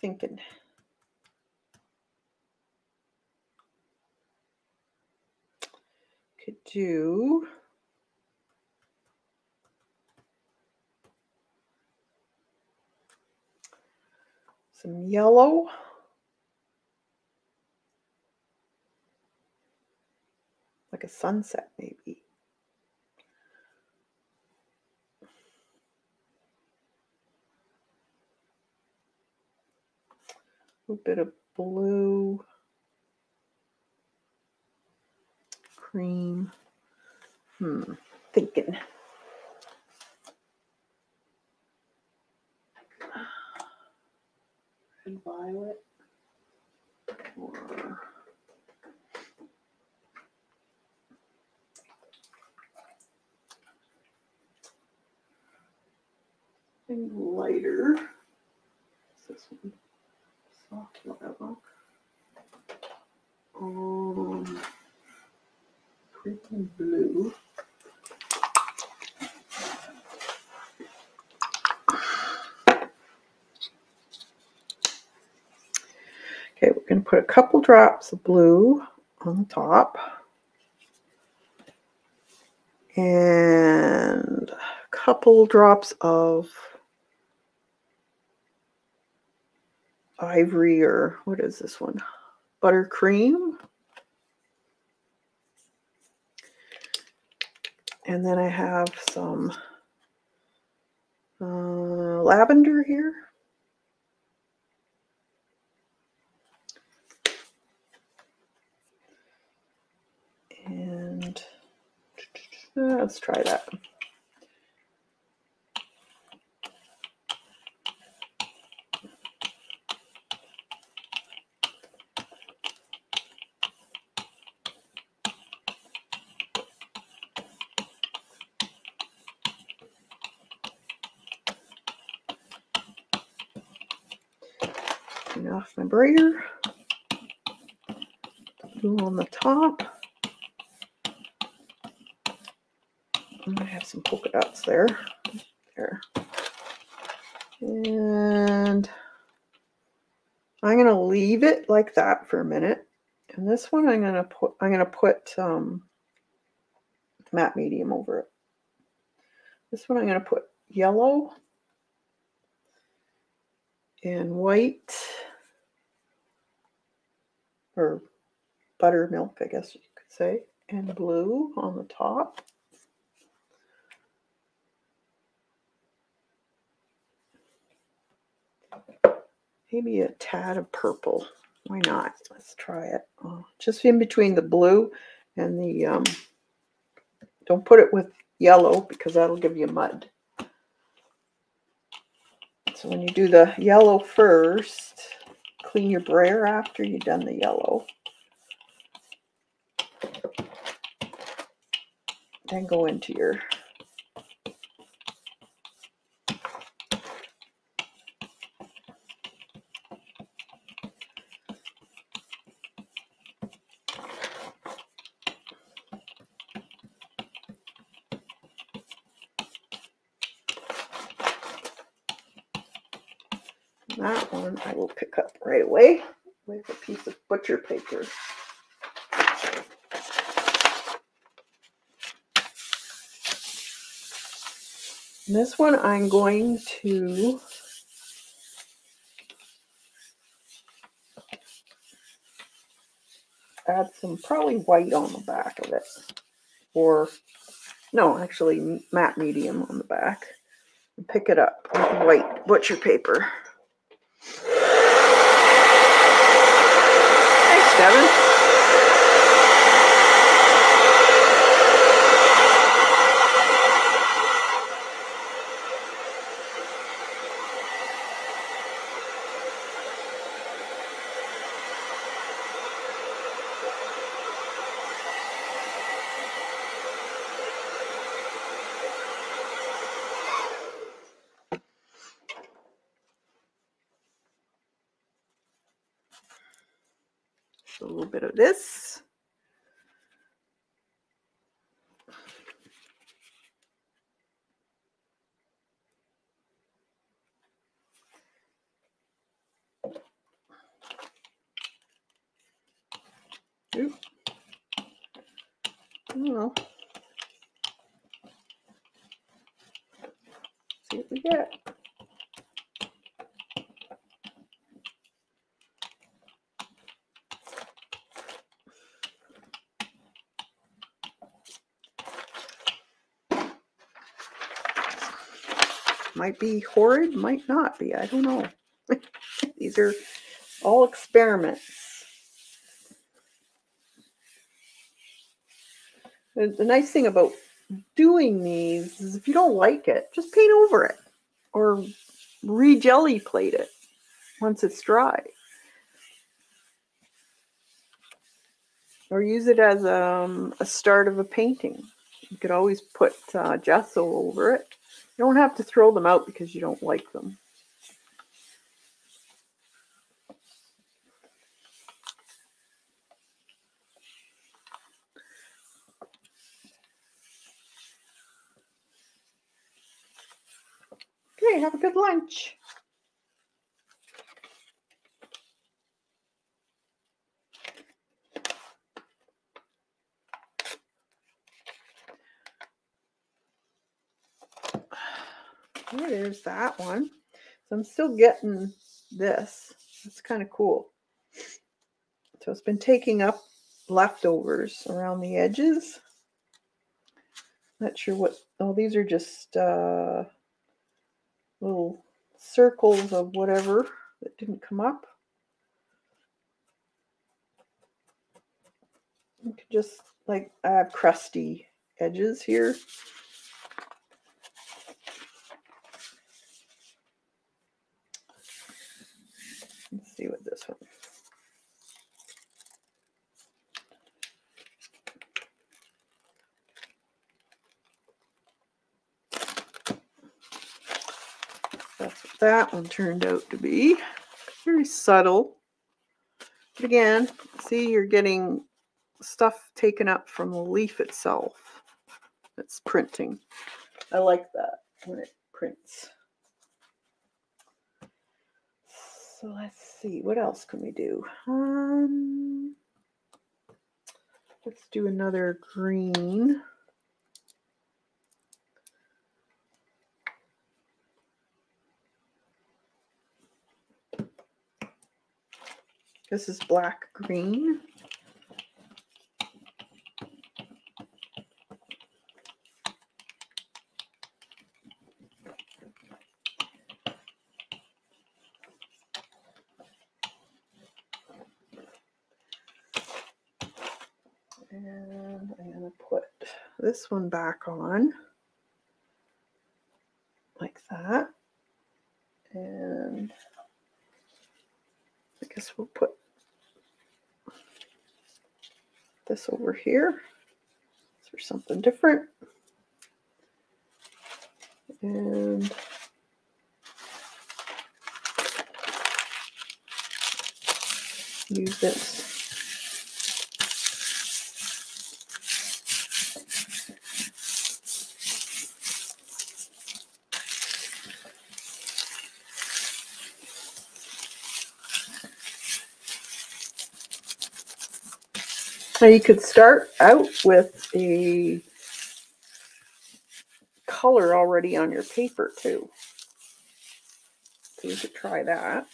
thinking. Could do some yellow. Like a sunset, maybe. A little bit of blue, cream. Thinking. And violet. Or and lighter. What's this one? Soft, whatever. Pretty blue. Okay, we're going to put a couple drops of blue on the top and a couple drops of ivory, or what is this one? Buttercream. And then I have some lavender here. And let's try that. Off my brayer, blue on the top. I have some polka dots there, and I'm going to leave it like that for a minute. And this one, I'm going to put matte medium over it. This one, I'm going to put yellow and white. Or buttermilk, I guess you could say, and blue on the top. Maybe a tad of purple. Why not? Let's try it. Oh, just in between the blue and the, don't put it with yellow because that'll give you mud. So when you do the yellow first, clean your brayer after you've done the yellow. Then go into your with a piece of butcher paper. And this one I'm going to add some probably white on the back of it, or no, actually matte medium on the back, and pick it up with white butcher paper. Devin. This don't know. See what we get. Might be horrid, might not be. I don't know. These are all experiments. The nice thing about doing these is if you don't like it, just paint over it or re-jelly plate it once it's dry. Or use it as a start of a painting. You could always put gesso over it. You don't have to throw them out because you don't like them. Okay, have a good lunch. Oh, there's that one. So I'm still getting this. That's kind of cool. So it's been taking up leftovers around the edges. Not sure what. Oh, these are just little circles of whatever that didn't come up. You could just like have crusty edges here. Let's see what this one is. That's what that one turned out to be. Very subtle. But again, see, you're getting stuff taken up from the leaf itself. It's printing. I like that when it prints. So let's see, what else can we do? Let's do another green. This is black green. This one back on like that, and I guess we'll put this over here. Is there something different? And use this. Now you could start out with a color already on your paper too. So you could try that.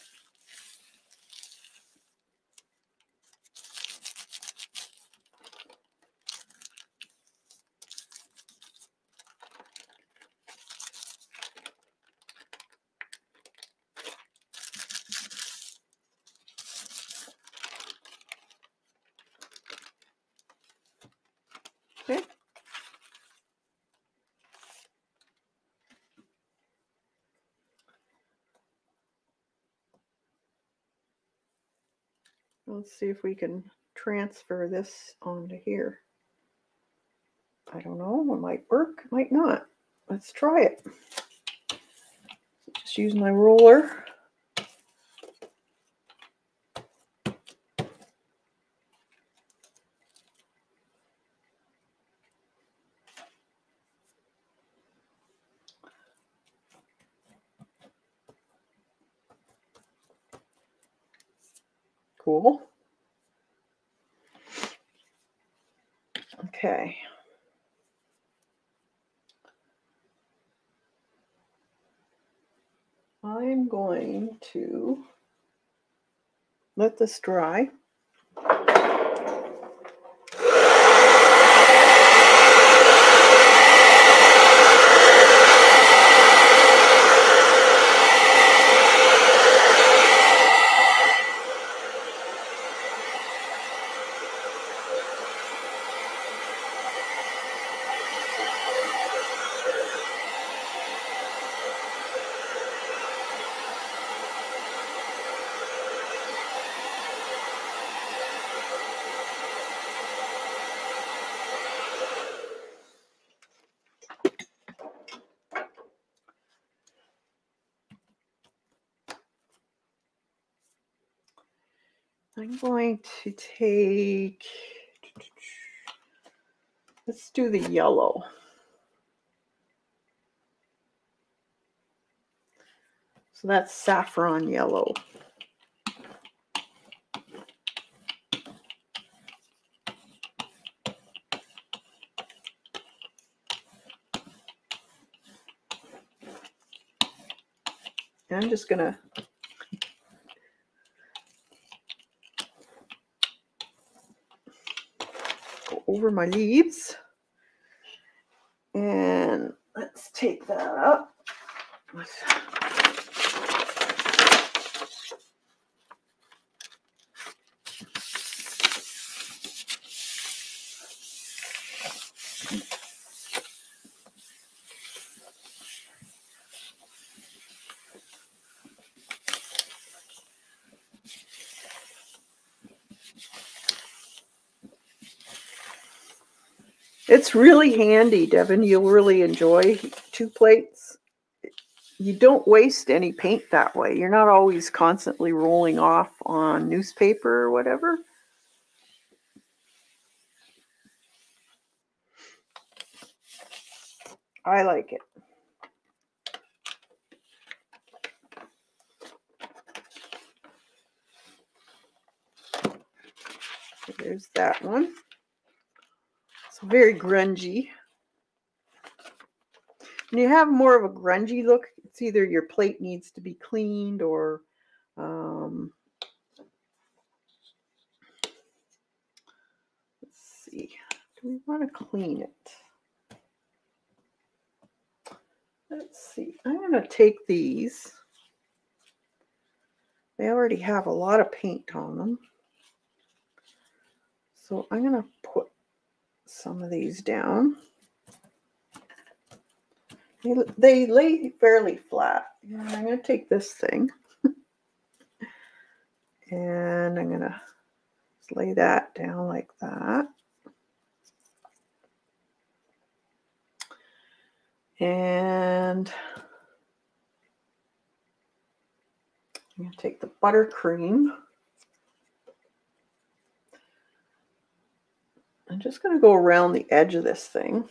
Let's see if we can transfer this onto here. I don't know. It might work. It might not. Let's try it. Just use my ruler. Cool. Okay, I'm going to let this dry. I'm going to take, let's do the yellow. So that's saffron yellow. And I'm just going to over my leaves, and let's take that up. It's really handy, Devin. You'll really enjoy two plates. You don't waste any paint that way. You're not always constantly rolling off on newspaper or whatever. I like it. There's that one. Very grungy. When you have more of a grungy look, it's either your plate needs to be cleaned or let's see, do we want to clean it? Let's see, I'm going to take these. They already have a lot of paint on them. So I'm going to put some of these down. They lay fairly flat. And I'm going to take this thing and I'm going to lay that down like that. And I'm going to take the buttercream. I'm just going to go around the edge of this thing.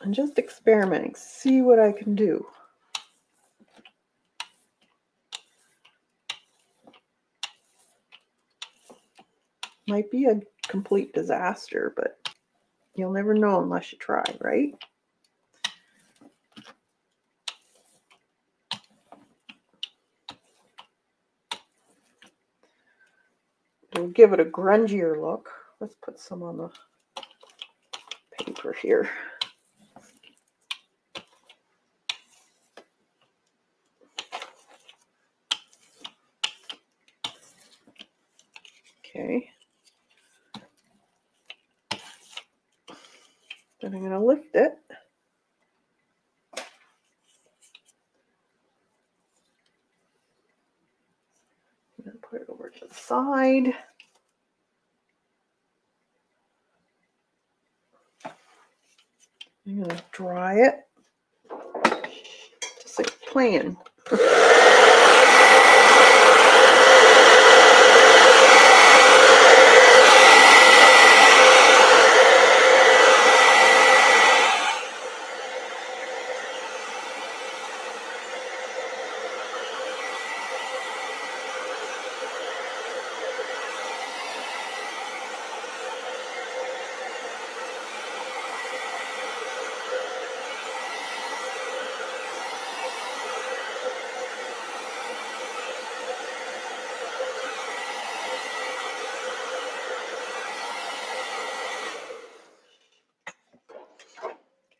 I'm just experimenting, see what I can do. Might be a complete disaster, but you'll never know unless you try, right? We'll give it a grungier look. Let's put some on the paper here. Okay. Then I'm going to lift it. And put it over to the side. I'm going to dry it, just like playing.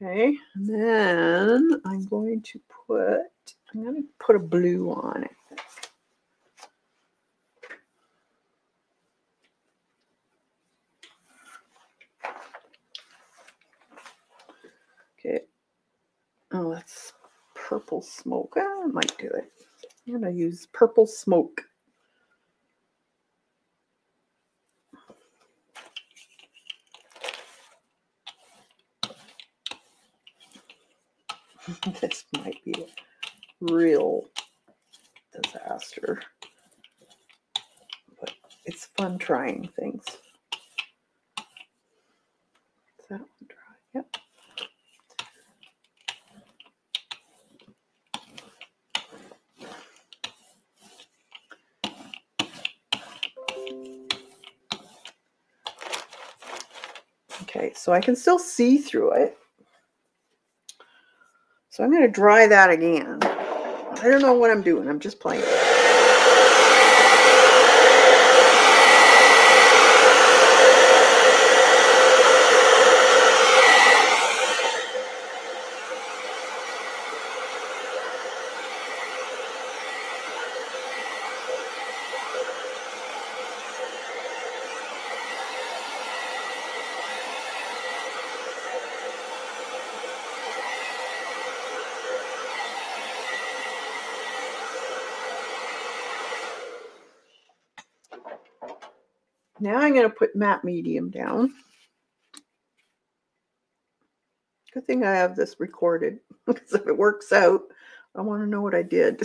Okay, and then I'm going to put a blue on it. Okay. Oh, that's purple smoke. I might do it. I'm going to use purple smoke. This might be a real disaster, but it's fun trying things. Is that one dry? Yep. Okay, so I can still see through it. So I'm going to dry that again. I don't know what I'm doing. I'm just playing. Now I'm going to put matte medium down. Good thing I have this recorded, because if it works out, I want to know what I did.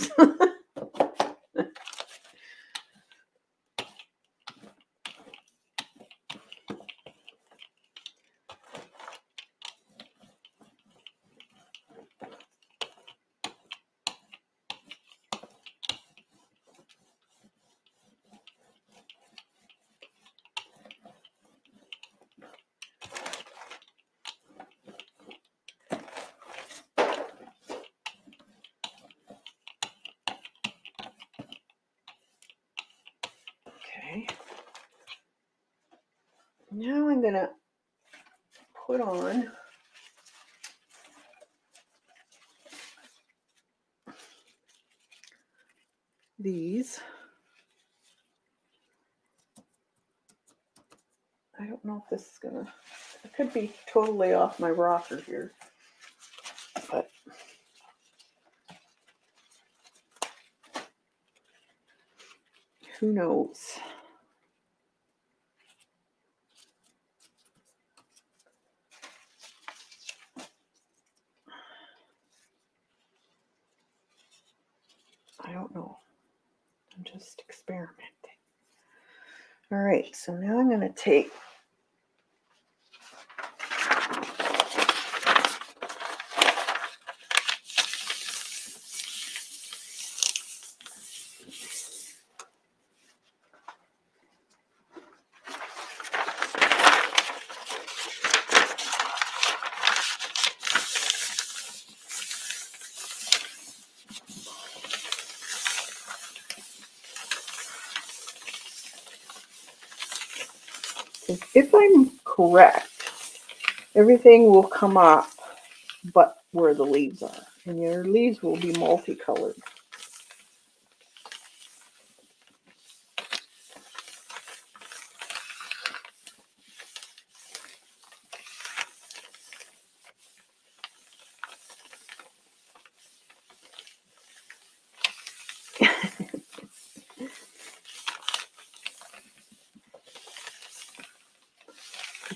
Now I'm going to put on these. I don't know if this is going to, I could be totally off my rocker here, but who knows? All right, so now I'm going to take If I'm correct, everything will come up but where the leaves are, and your leaves will be multicolored.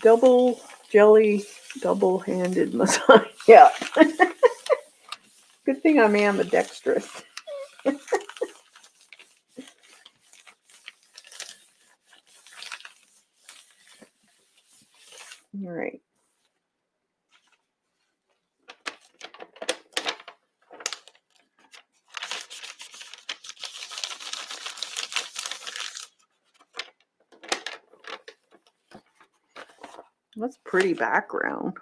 Double jelly, double-handed massage. Yeah. Good thing I'm ambidextrous. All right. That's pretty background.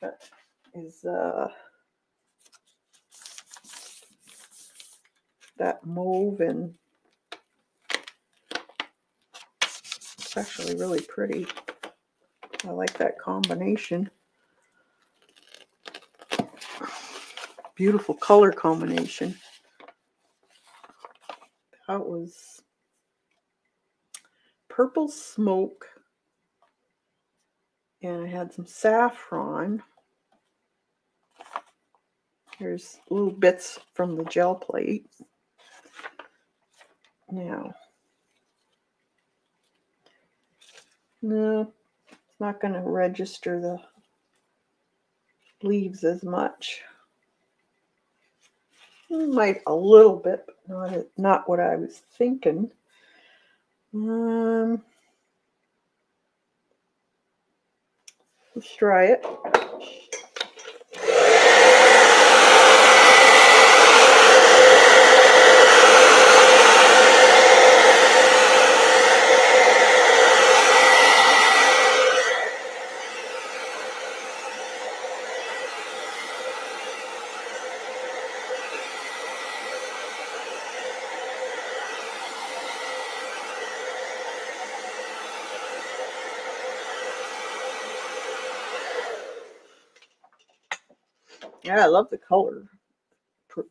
That is that mauve, and it's actually really pretty. I like that combination. beautiful color combination. That was purple smoke, and I had some saffron. Here's little bits from the gel plate. Now, no, it's not going to register the leaves as much. Might a little bit, but not what I was thinking. Let's try it. Yeah, I love the color.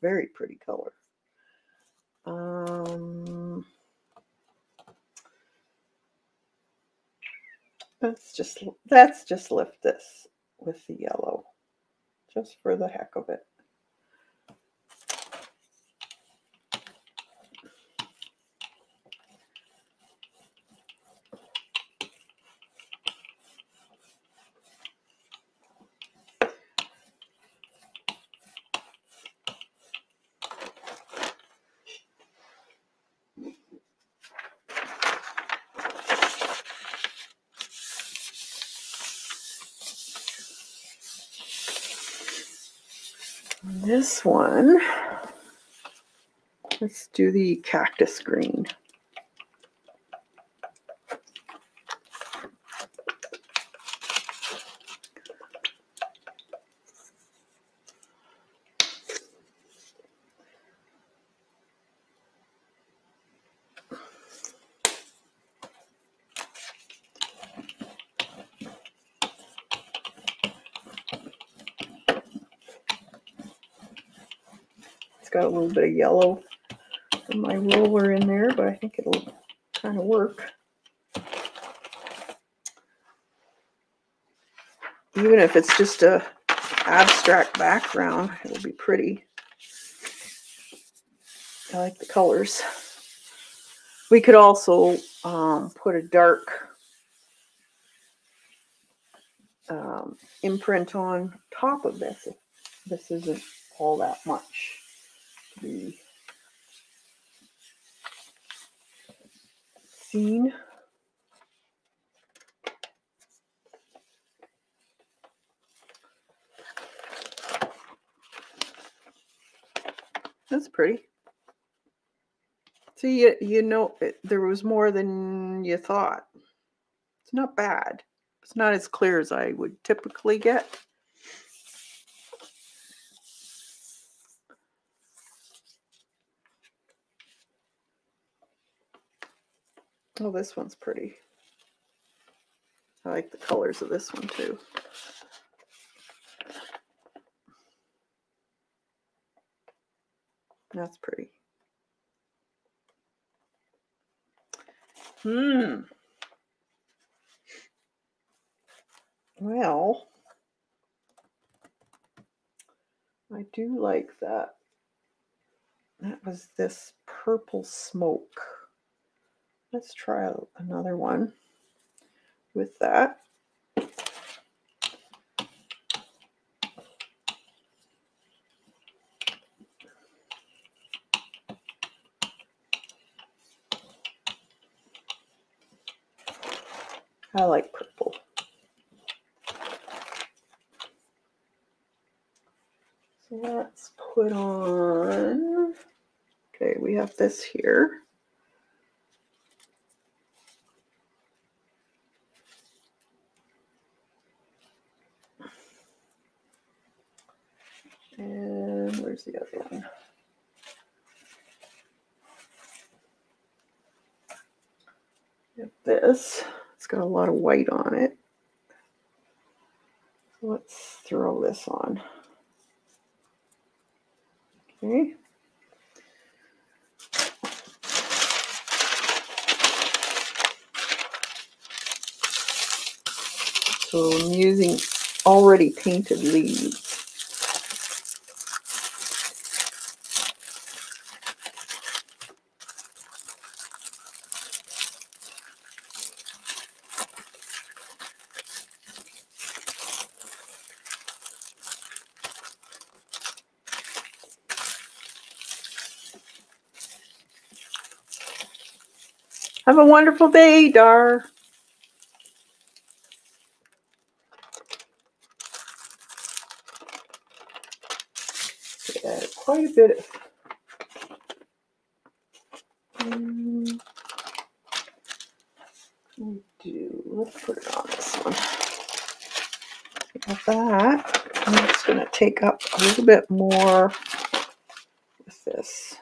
Very pretty color. Let's just lift this with the yellow, just for the heck of it. This one, let's do the cactus green. Got a little bit of yellow from my roller in there, but I think it'll kind of work. Even if it's just an abstract background, it'll be pretty. I like the colors. We could also put a dark imprint on top of this. This isn't all that much. Be seen. That's pretty. See, you know, there was more than you thought. It's not bad. It's not as clear as I would typically get. Oh, this one's pretty. I like the colors of this one too. That's pretty. Well, I do like that. That was this purple smoke. Let's try another one with that. I like purple. So let's put on, okay, we have this here. The other one. Get this. It's got a lot of white on it. Let's throw this on. Okay. So I'm using already painted leaves. Have a wonderful day, Dar. Quite a bit of, let's put it on this one. Like that. I'm just going to take up a little bit more with this.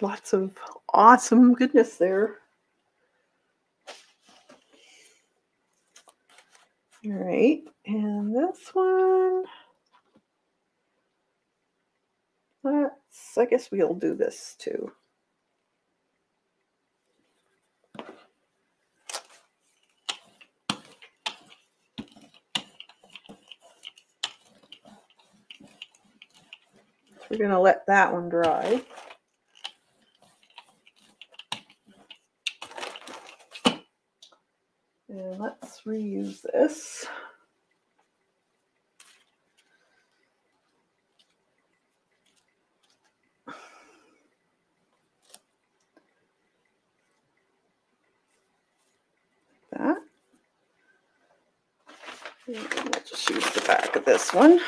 Lots of awesome goodness there. All right, and this one, let's, I guess we'll do this too. So we're gonna let that one dry. And let's reuse this. Like that. And we'll just use the back of this one.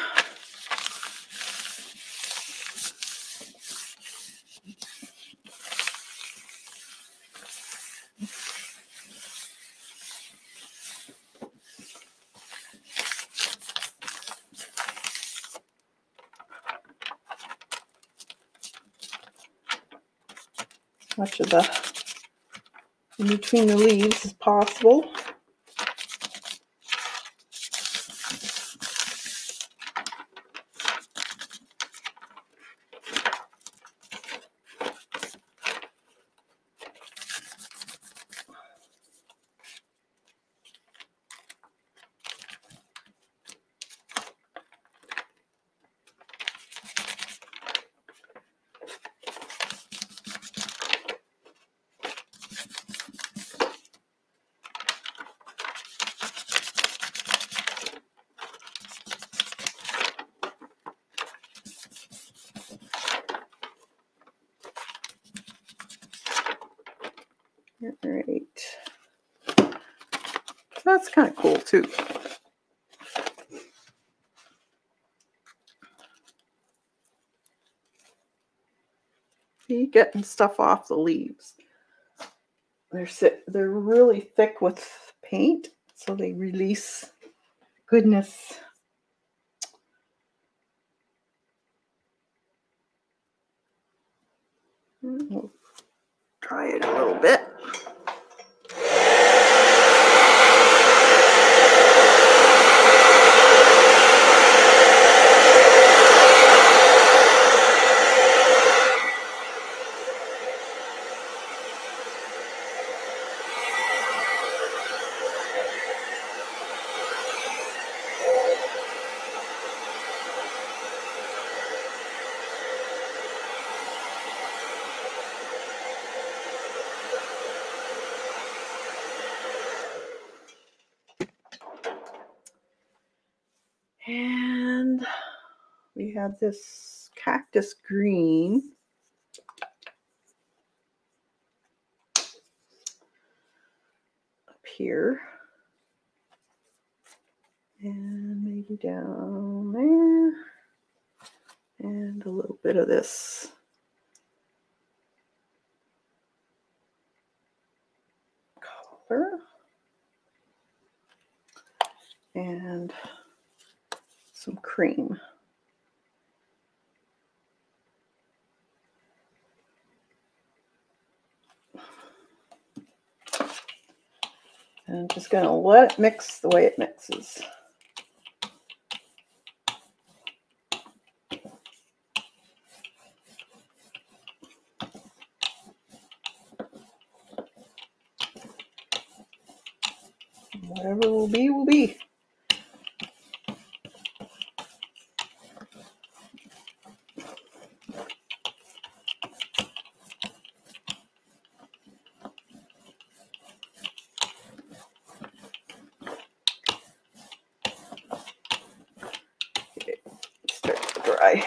Much of the in between the leaves as possible. Kind of cool too. You getting stuff off the leaves. They're really thick with paint, so they release goodness. We'll dry it a little bit. Have this cactus green. here and maybe down there and a little bit of this. And some cream. And I'm just going to let it mix the way it mixes. Whatever will be, will be. Okay, start to dry.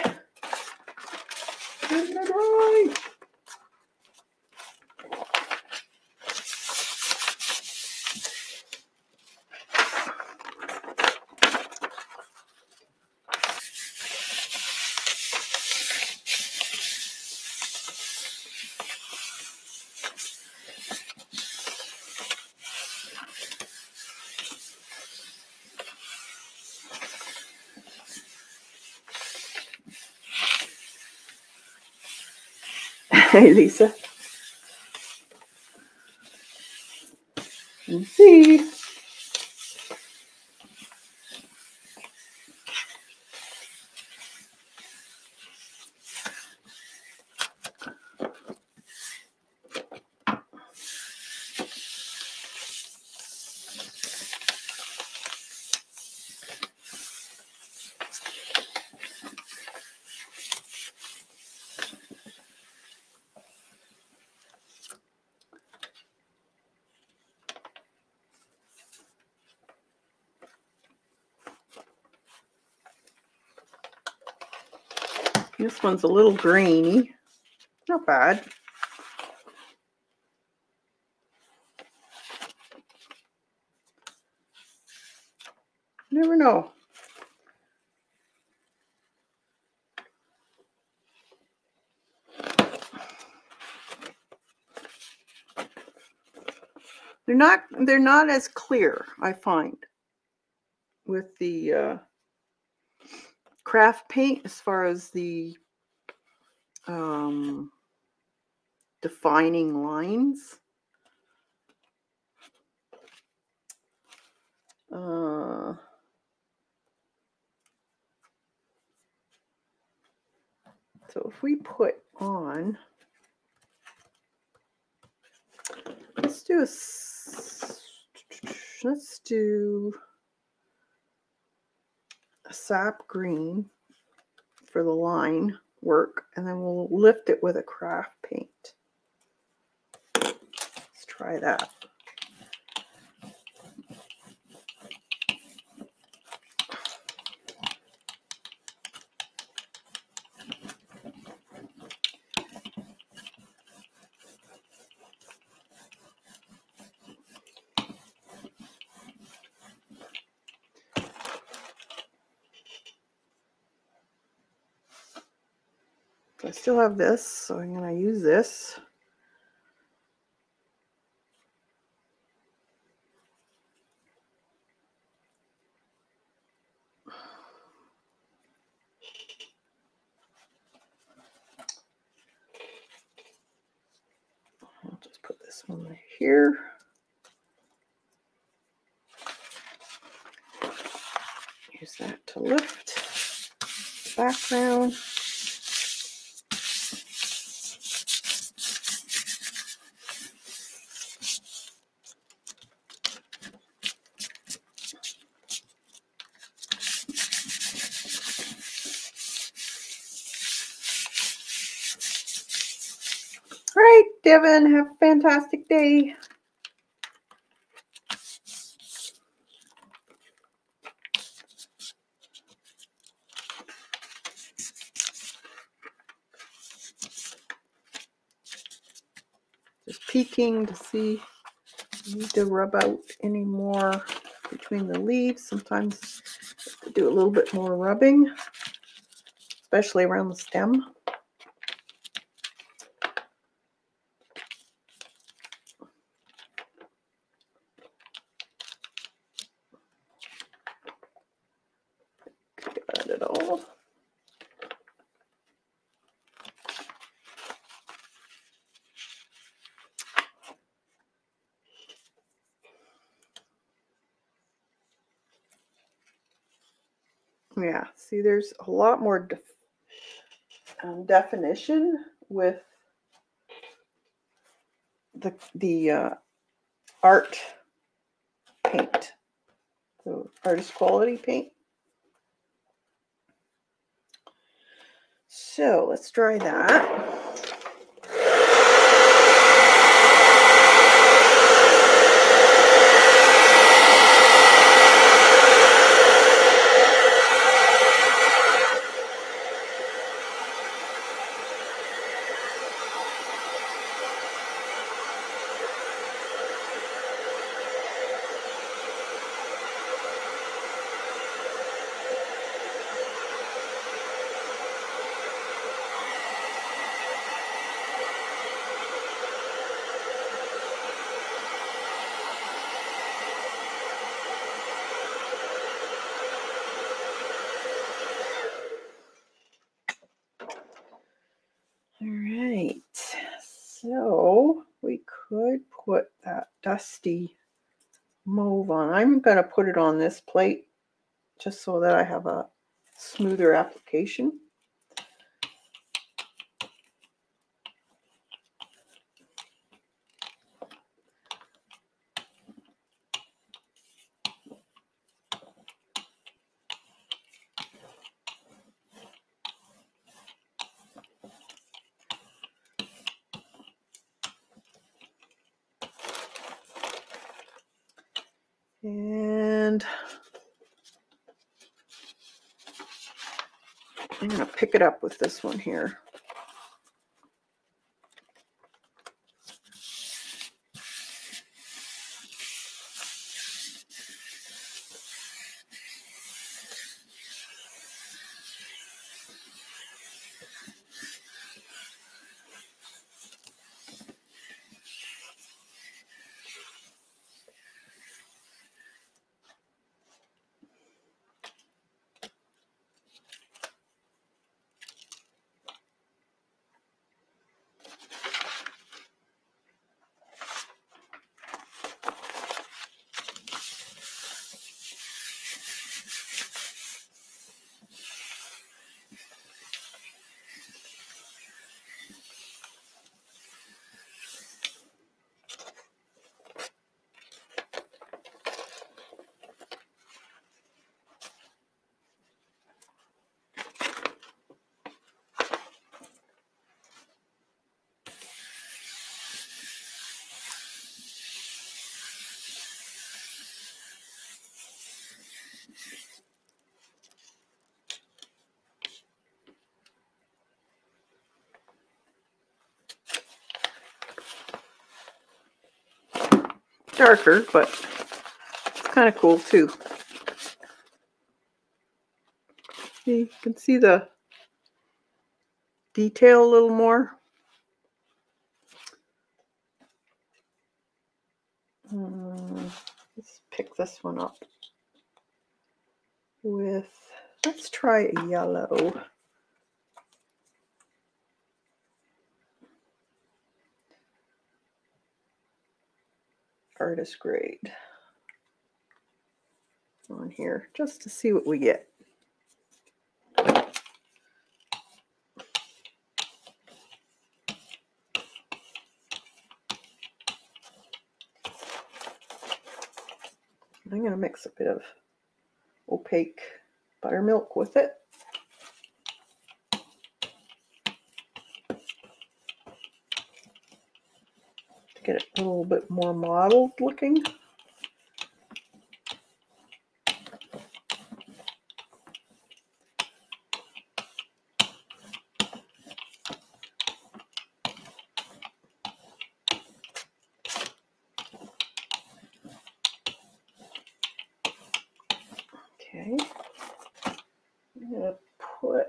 Hey, Lisa. Let's see. This one's a little grainy, not bad. Never know. They're not as clear, I find, with the craft paint as far as the defining lines. So if we put on, let's do a sap green for the line work, and then we'll lift it with a craft paint. Let's try that. I still have this, so I'm going to use this. I'll just put this one right here. Use that to lift the background. Devin, have a fantastic day. Just peeking to see need to rub out any more between the leaves. Sometimes I have to do a little bit more rubbing, especially around the stem. See, there's a lot more definition with the art paint, the artist quality paint. So let's dry that. Dusty mauve on. I'm going to put it on this plate just so that I have a smoother application. I'm going to pick it up with this one here. Darker, but it's kind of cool too. See, you can see the detail a little more. Let's pick this one up with, let's try a yellow. Artist grade on here just to see what we get. I'm going to mix a bit of opaque buttermilk with it. Get it a little bit more mottled looking. put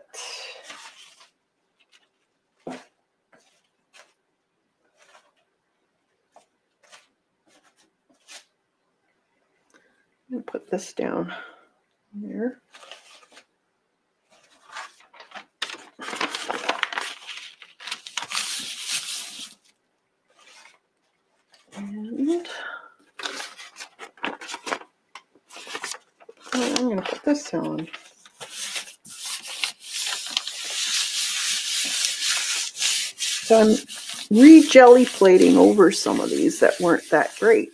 and put this down there. And I'm going to put this on. So I'm re-jelly plating over some of these that weren't that great.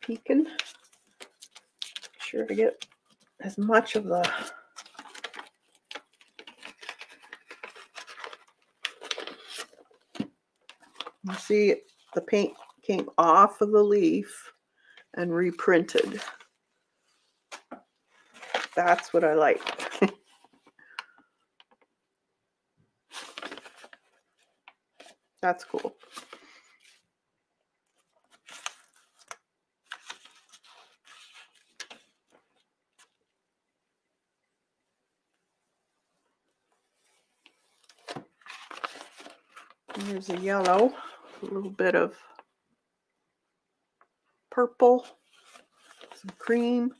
Peeking. Sure to get as much of the you see the paint came off of the leaf and reprinted. That's what I like. That's cool. Here's a yellow, a little bit of purple, some cream.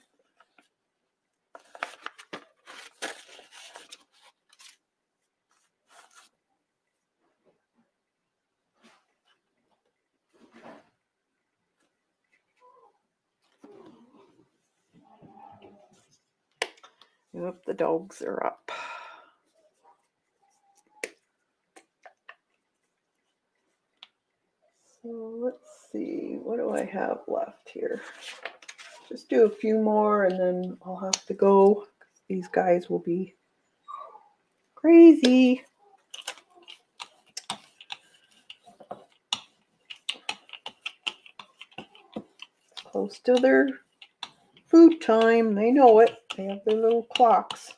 Oop, the dogs are up. Let's see, what do I have left here? Just do a few more and then I'll have to go. These guys will be crazy. Close to their food time. They know it. They have their little clocks.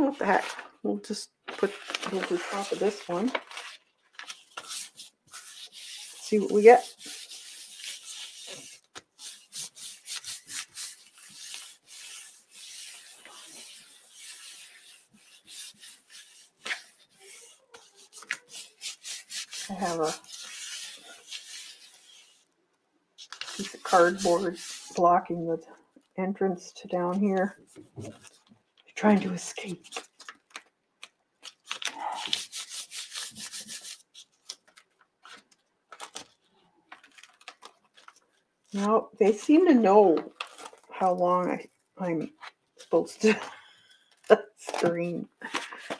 What the heck? We'll just put over the top of this one. See what we get. I have a piece of cardboard blocking the entrance to down here. Trying to escape. No, they seem to know how long I'm supposed to scream.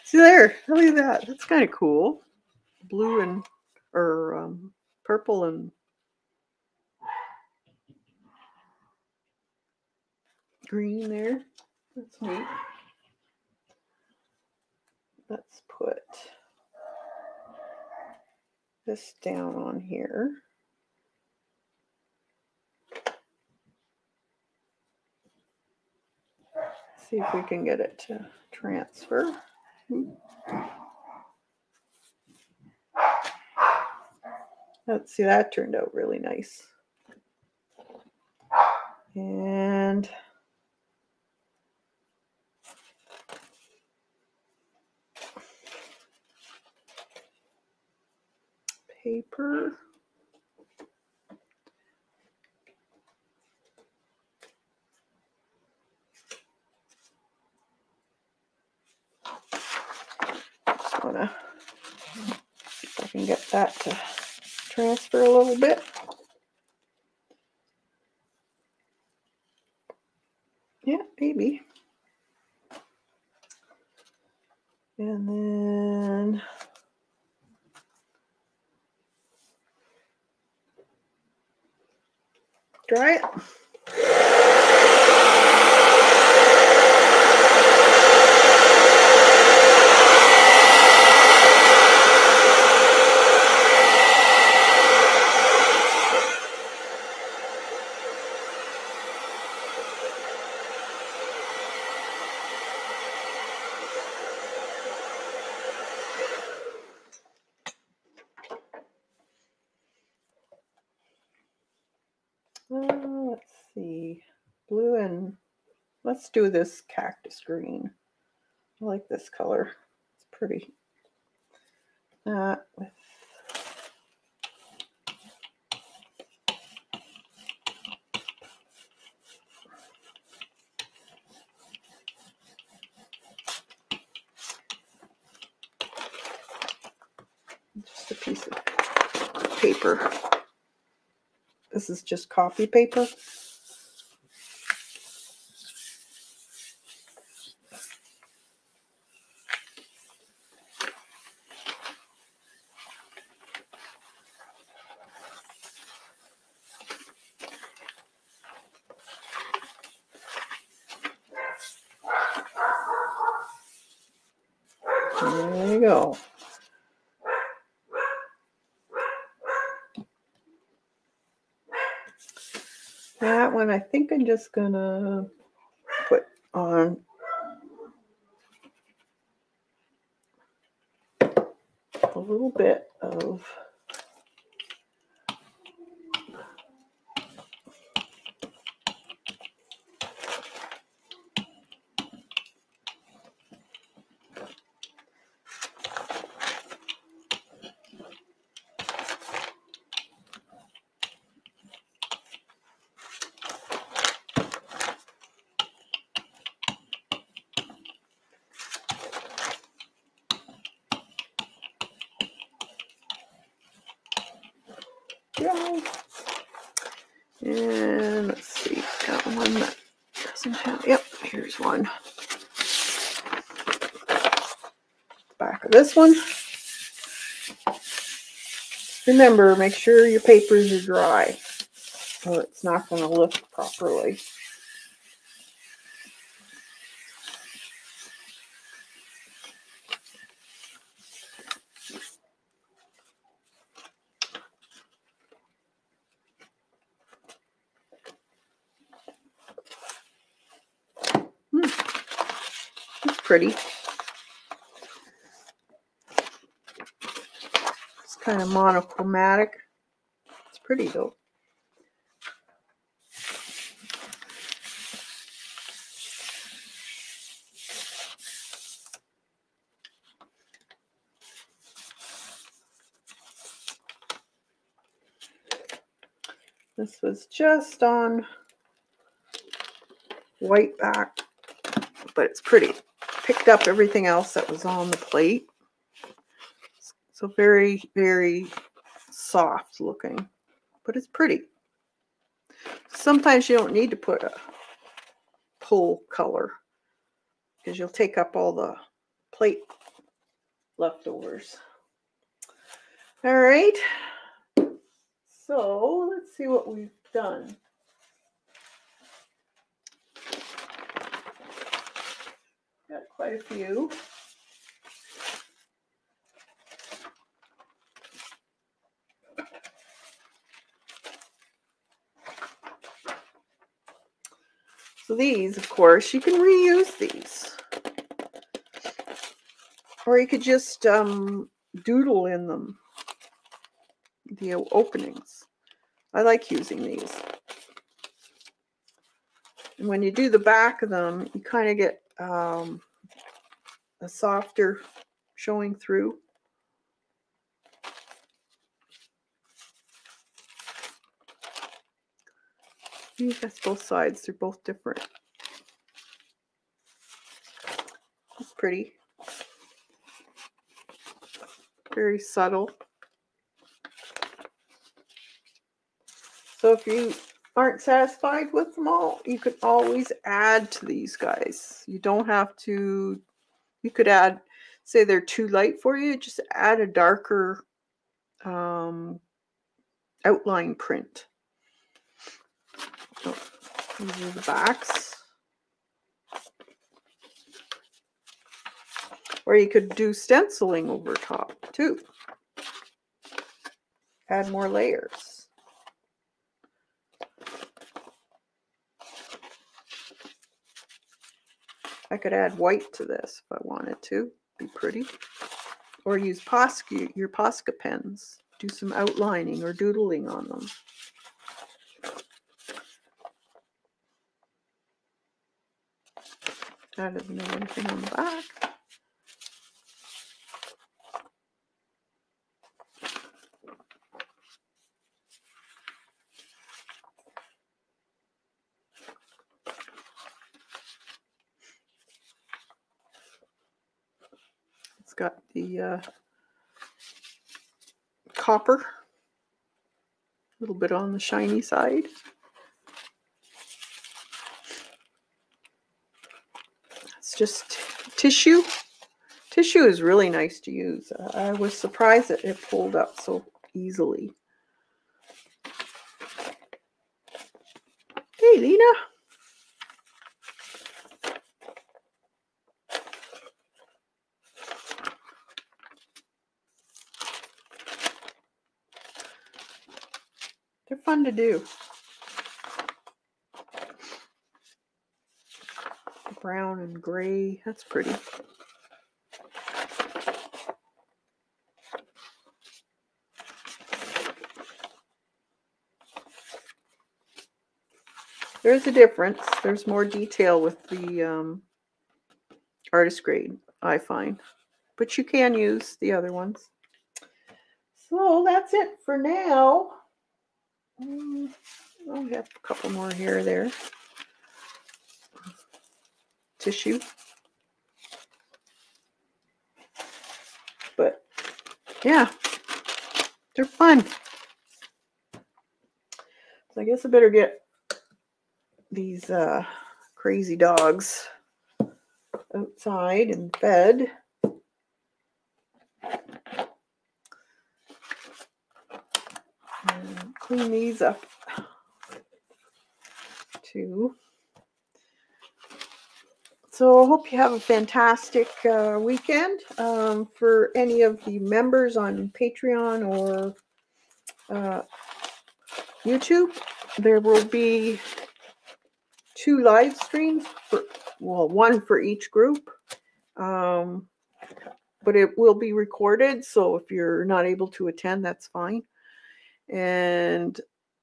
See there, look at that. That's kind of cool. Blue and, or purple and green there. That's neat. Let's put this down on here. See if we can get it to transfer. Let's see, that turned out really nice. And paper. Just gonna see if I can get that to transfer a little bit. Yeah, maybe. And then dry it. Let's see, blue and let's do this cactus green. I like this color. It's pretty. With just a piece of paper. This is just copy paper. There you go. And I think I'm just gonna put on a little bit of this one. Remember, make sure your papers are dry or it's not going to look properly. It's pretty. Kind of monochromatic. It's pretty though. This was just on white back, but it's pretty. Picked up everything else that was on the plate. So very, very soft looking, but it's pretty. Sometimes you don't need to put a whole color because you'll take up all the plate leftovers. All right. So let's see what we've done. Got quite a few. So these, of course, you can reuse these, or you could just doodle in them, the openings. I like using these. And when you do the back of them, you kind of get a softer showing through. That's both sides. They're both different. It's pretty. Very subtle. So if you aren't satisfied with them all, you could always add to these guys. You don't have to, you could add, say they're too light for you, just add a darker outline print. So this is the box. Or you could do stenciling over top too. Add more layers. I could add white to this if I wanted to. Be pretty. Or use Posca, your Posca pens. Do some outlining or doodling on them. I don't know anything on the back. It's got the copper, a little bit on the shiny side. Just tissue. Tissue is really nice to use. I was surprised that it pulled up so easily. Hey, Lena. They're fun to do. Brown and gray, that's pretty. There's a difference. There's more detail with the artist grade, I find. But you can use the other ones. So that's it for now. I'll have a couple more here or there. Tissue, but yeah, they're fun. So I guess I better get these crazy dogs outside and fed. And clean these up too. So I hope you have a fantastic weekend. For any of the members on Patreon or YouTube, there will be 2 live streams. Well, 1 for each group. But it will be recorded, so if you're not able to attend, that's fine. And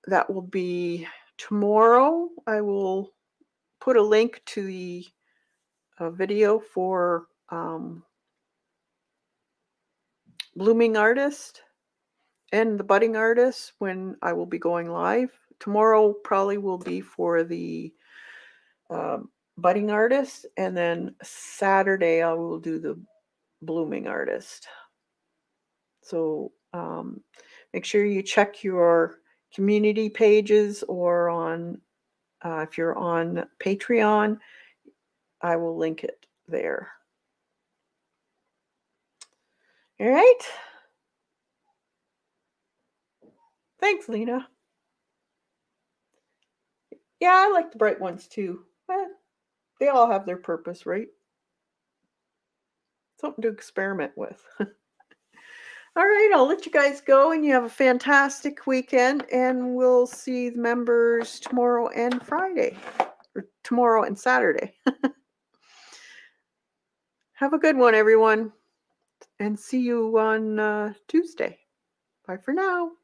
that will be tomorrow. I will put a link to the video for blooming artist and the budding artist when I will be going live. Tomorrow probably will be for the budding artist, and then Saturday I will do the blooming artist. So make sure you check your community pages, or on if you're on Patreon, I will link it there. All right. Thanks, Lena. Yeah, I like the bright ones too. Well, they all have their purpose, right? Something to experiment with. All right, I'll let you guys go, and you have a fantastic weekend, and we'll see the members tomorrow and Friday, or tomorrow and Saturday. Have a good one, everyone, and see you on Tuesday. Bye for now.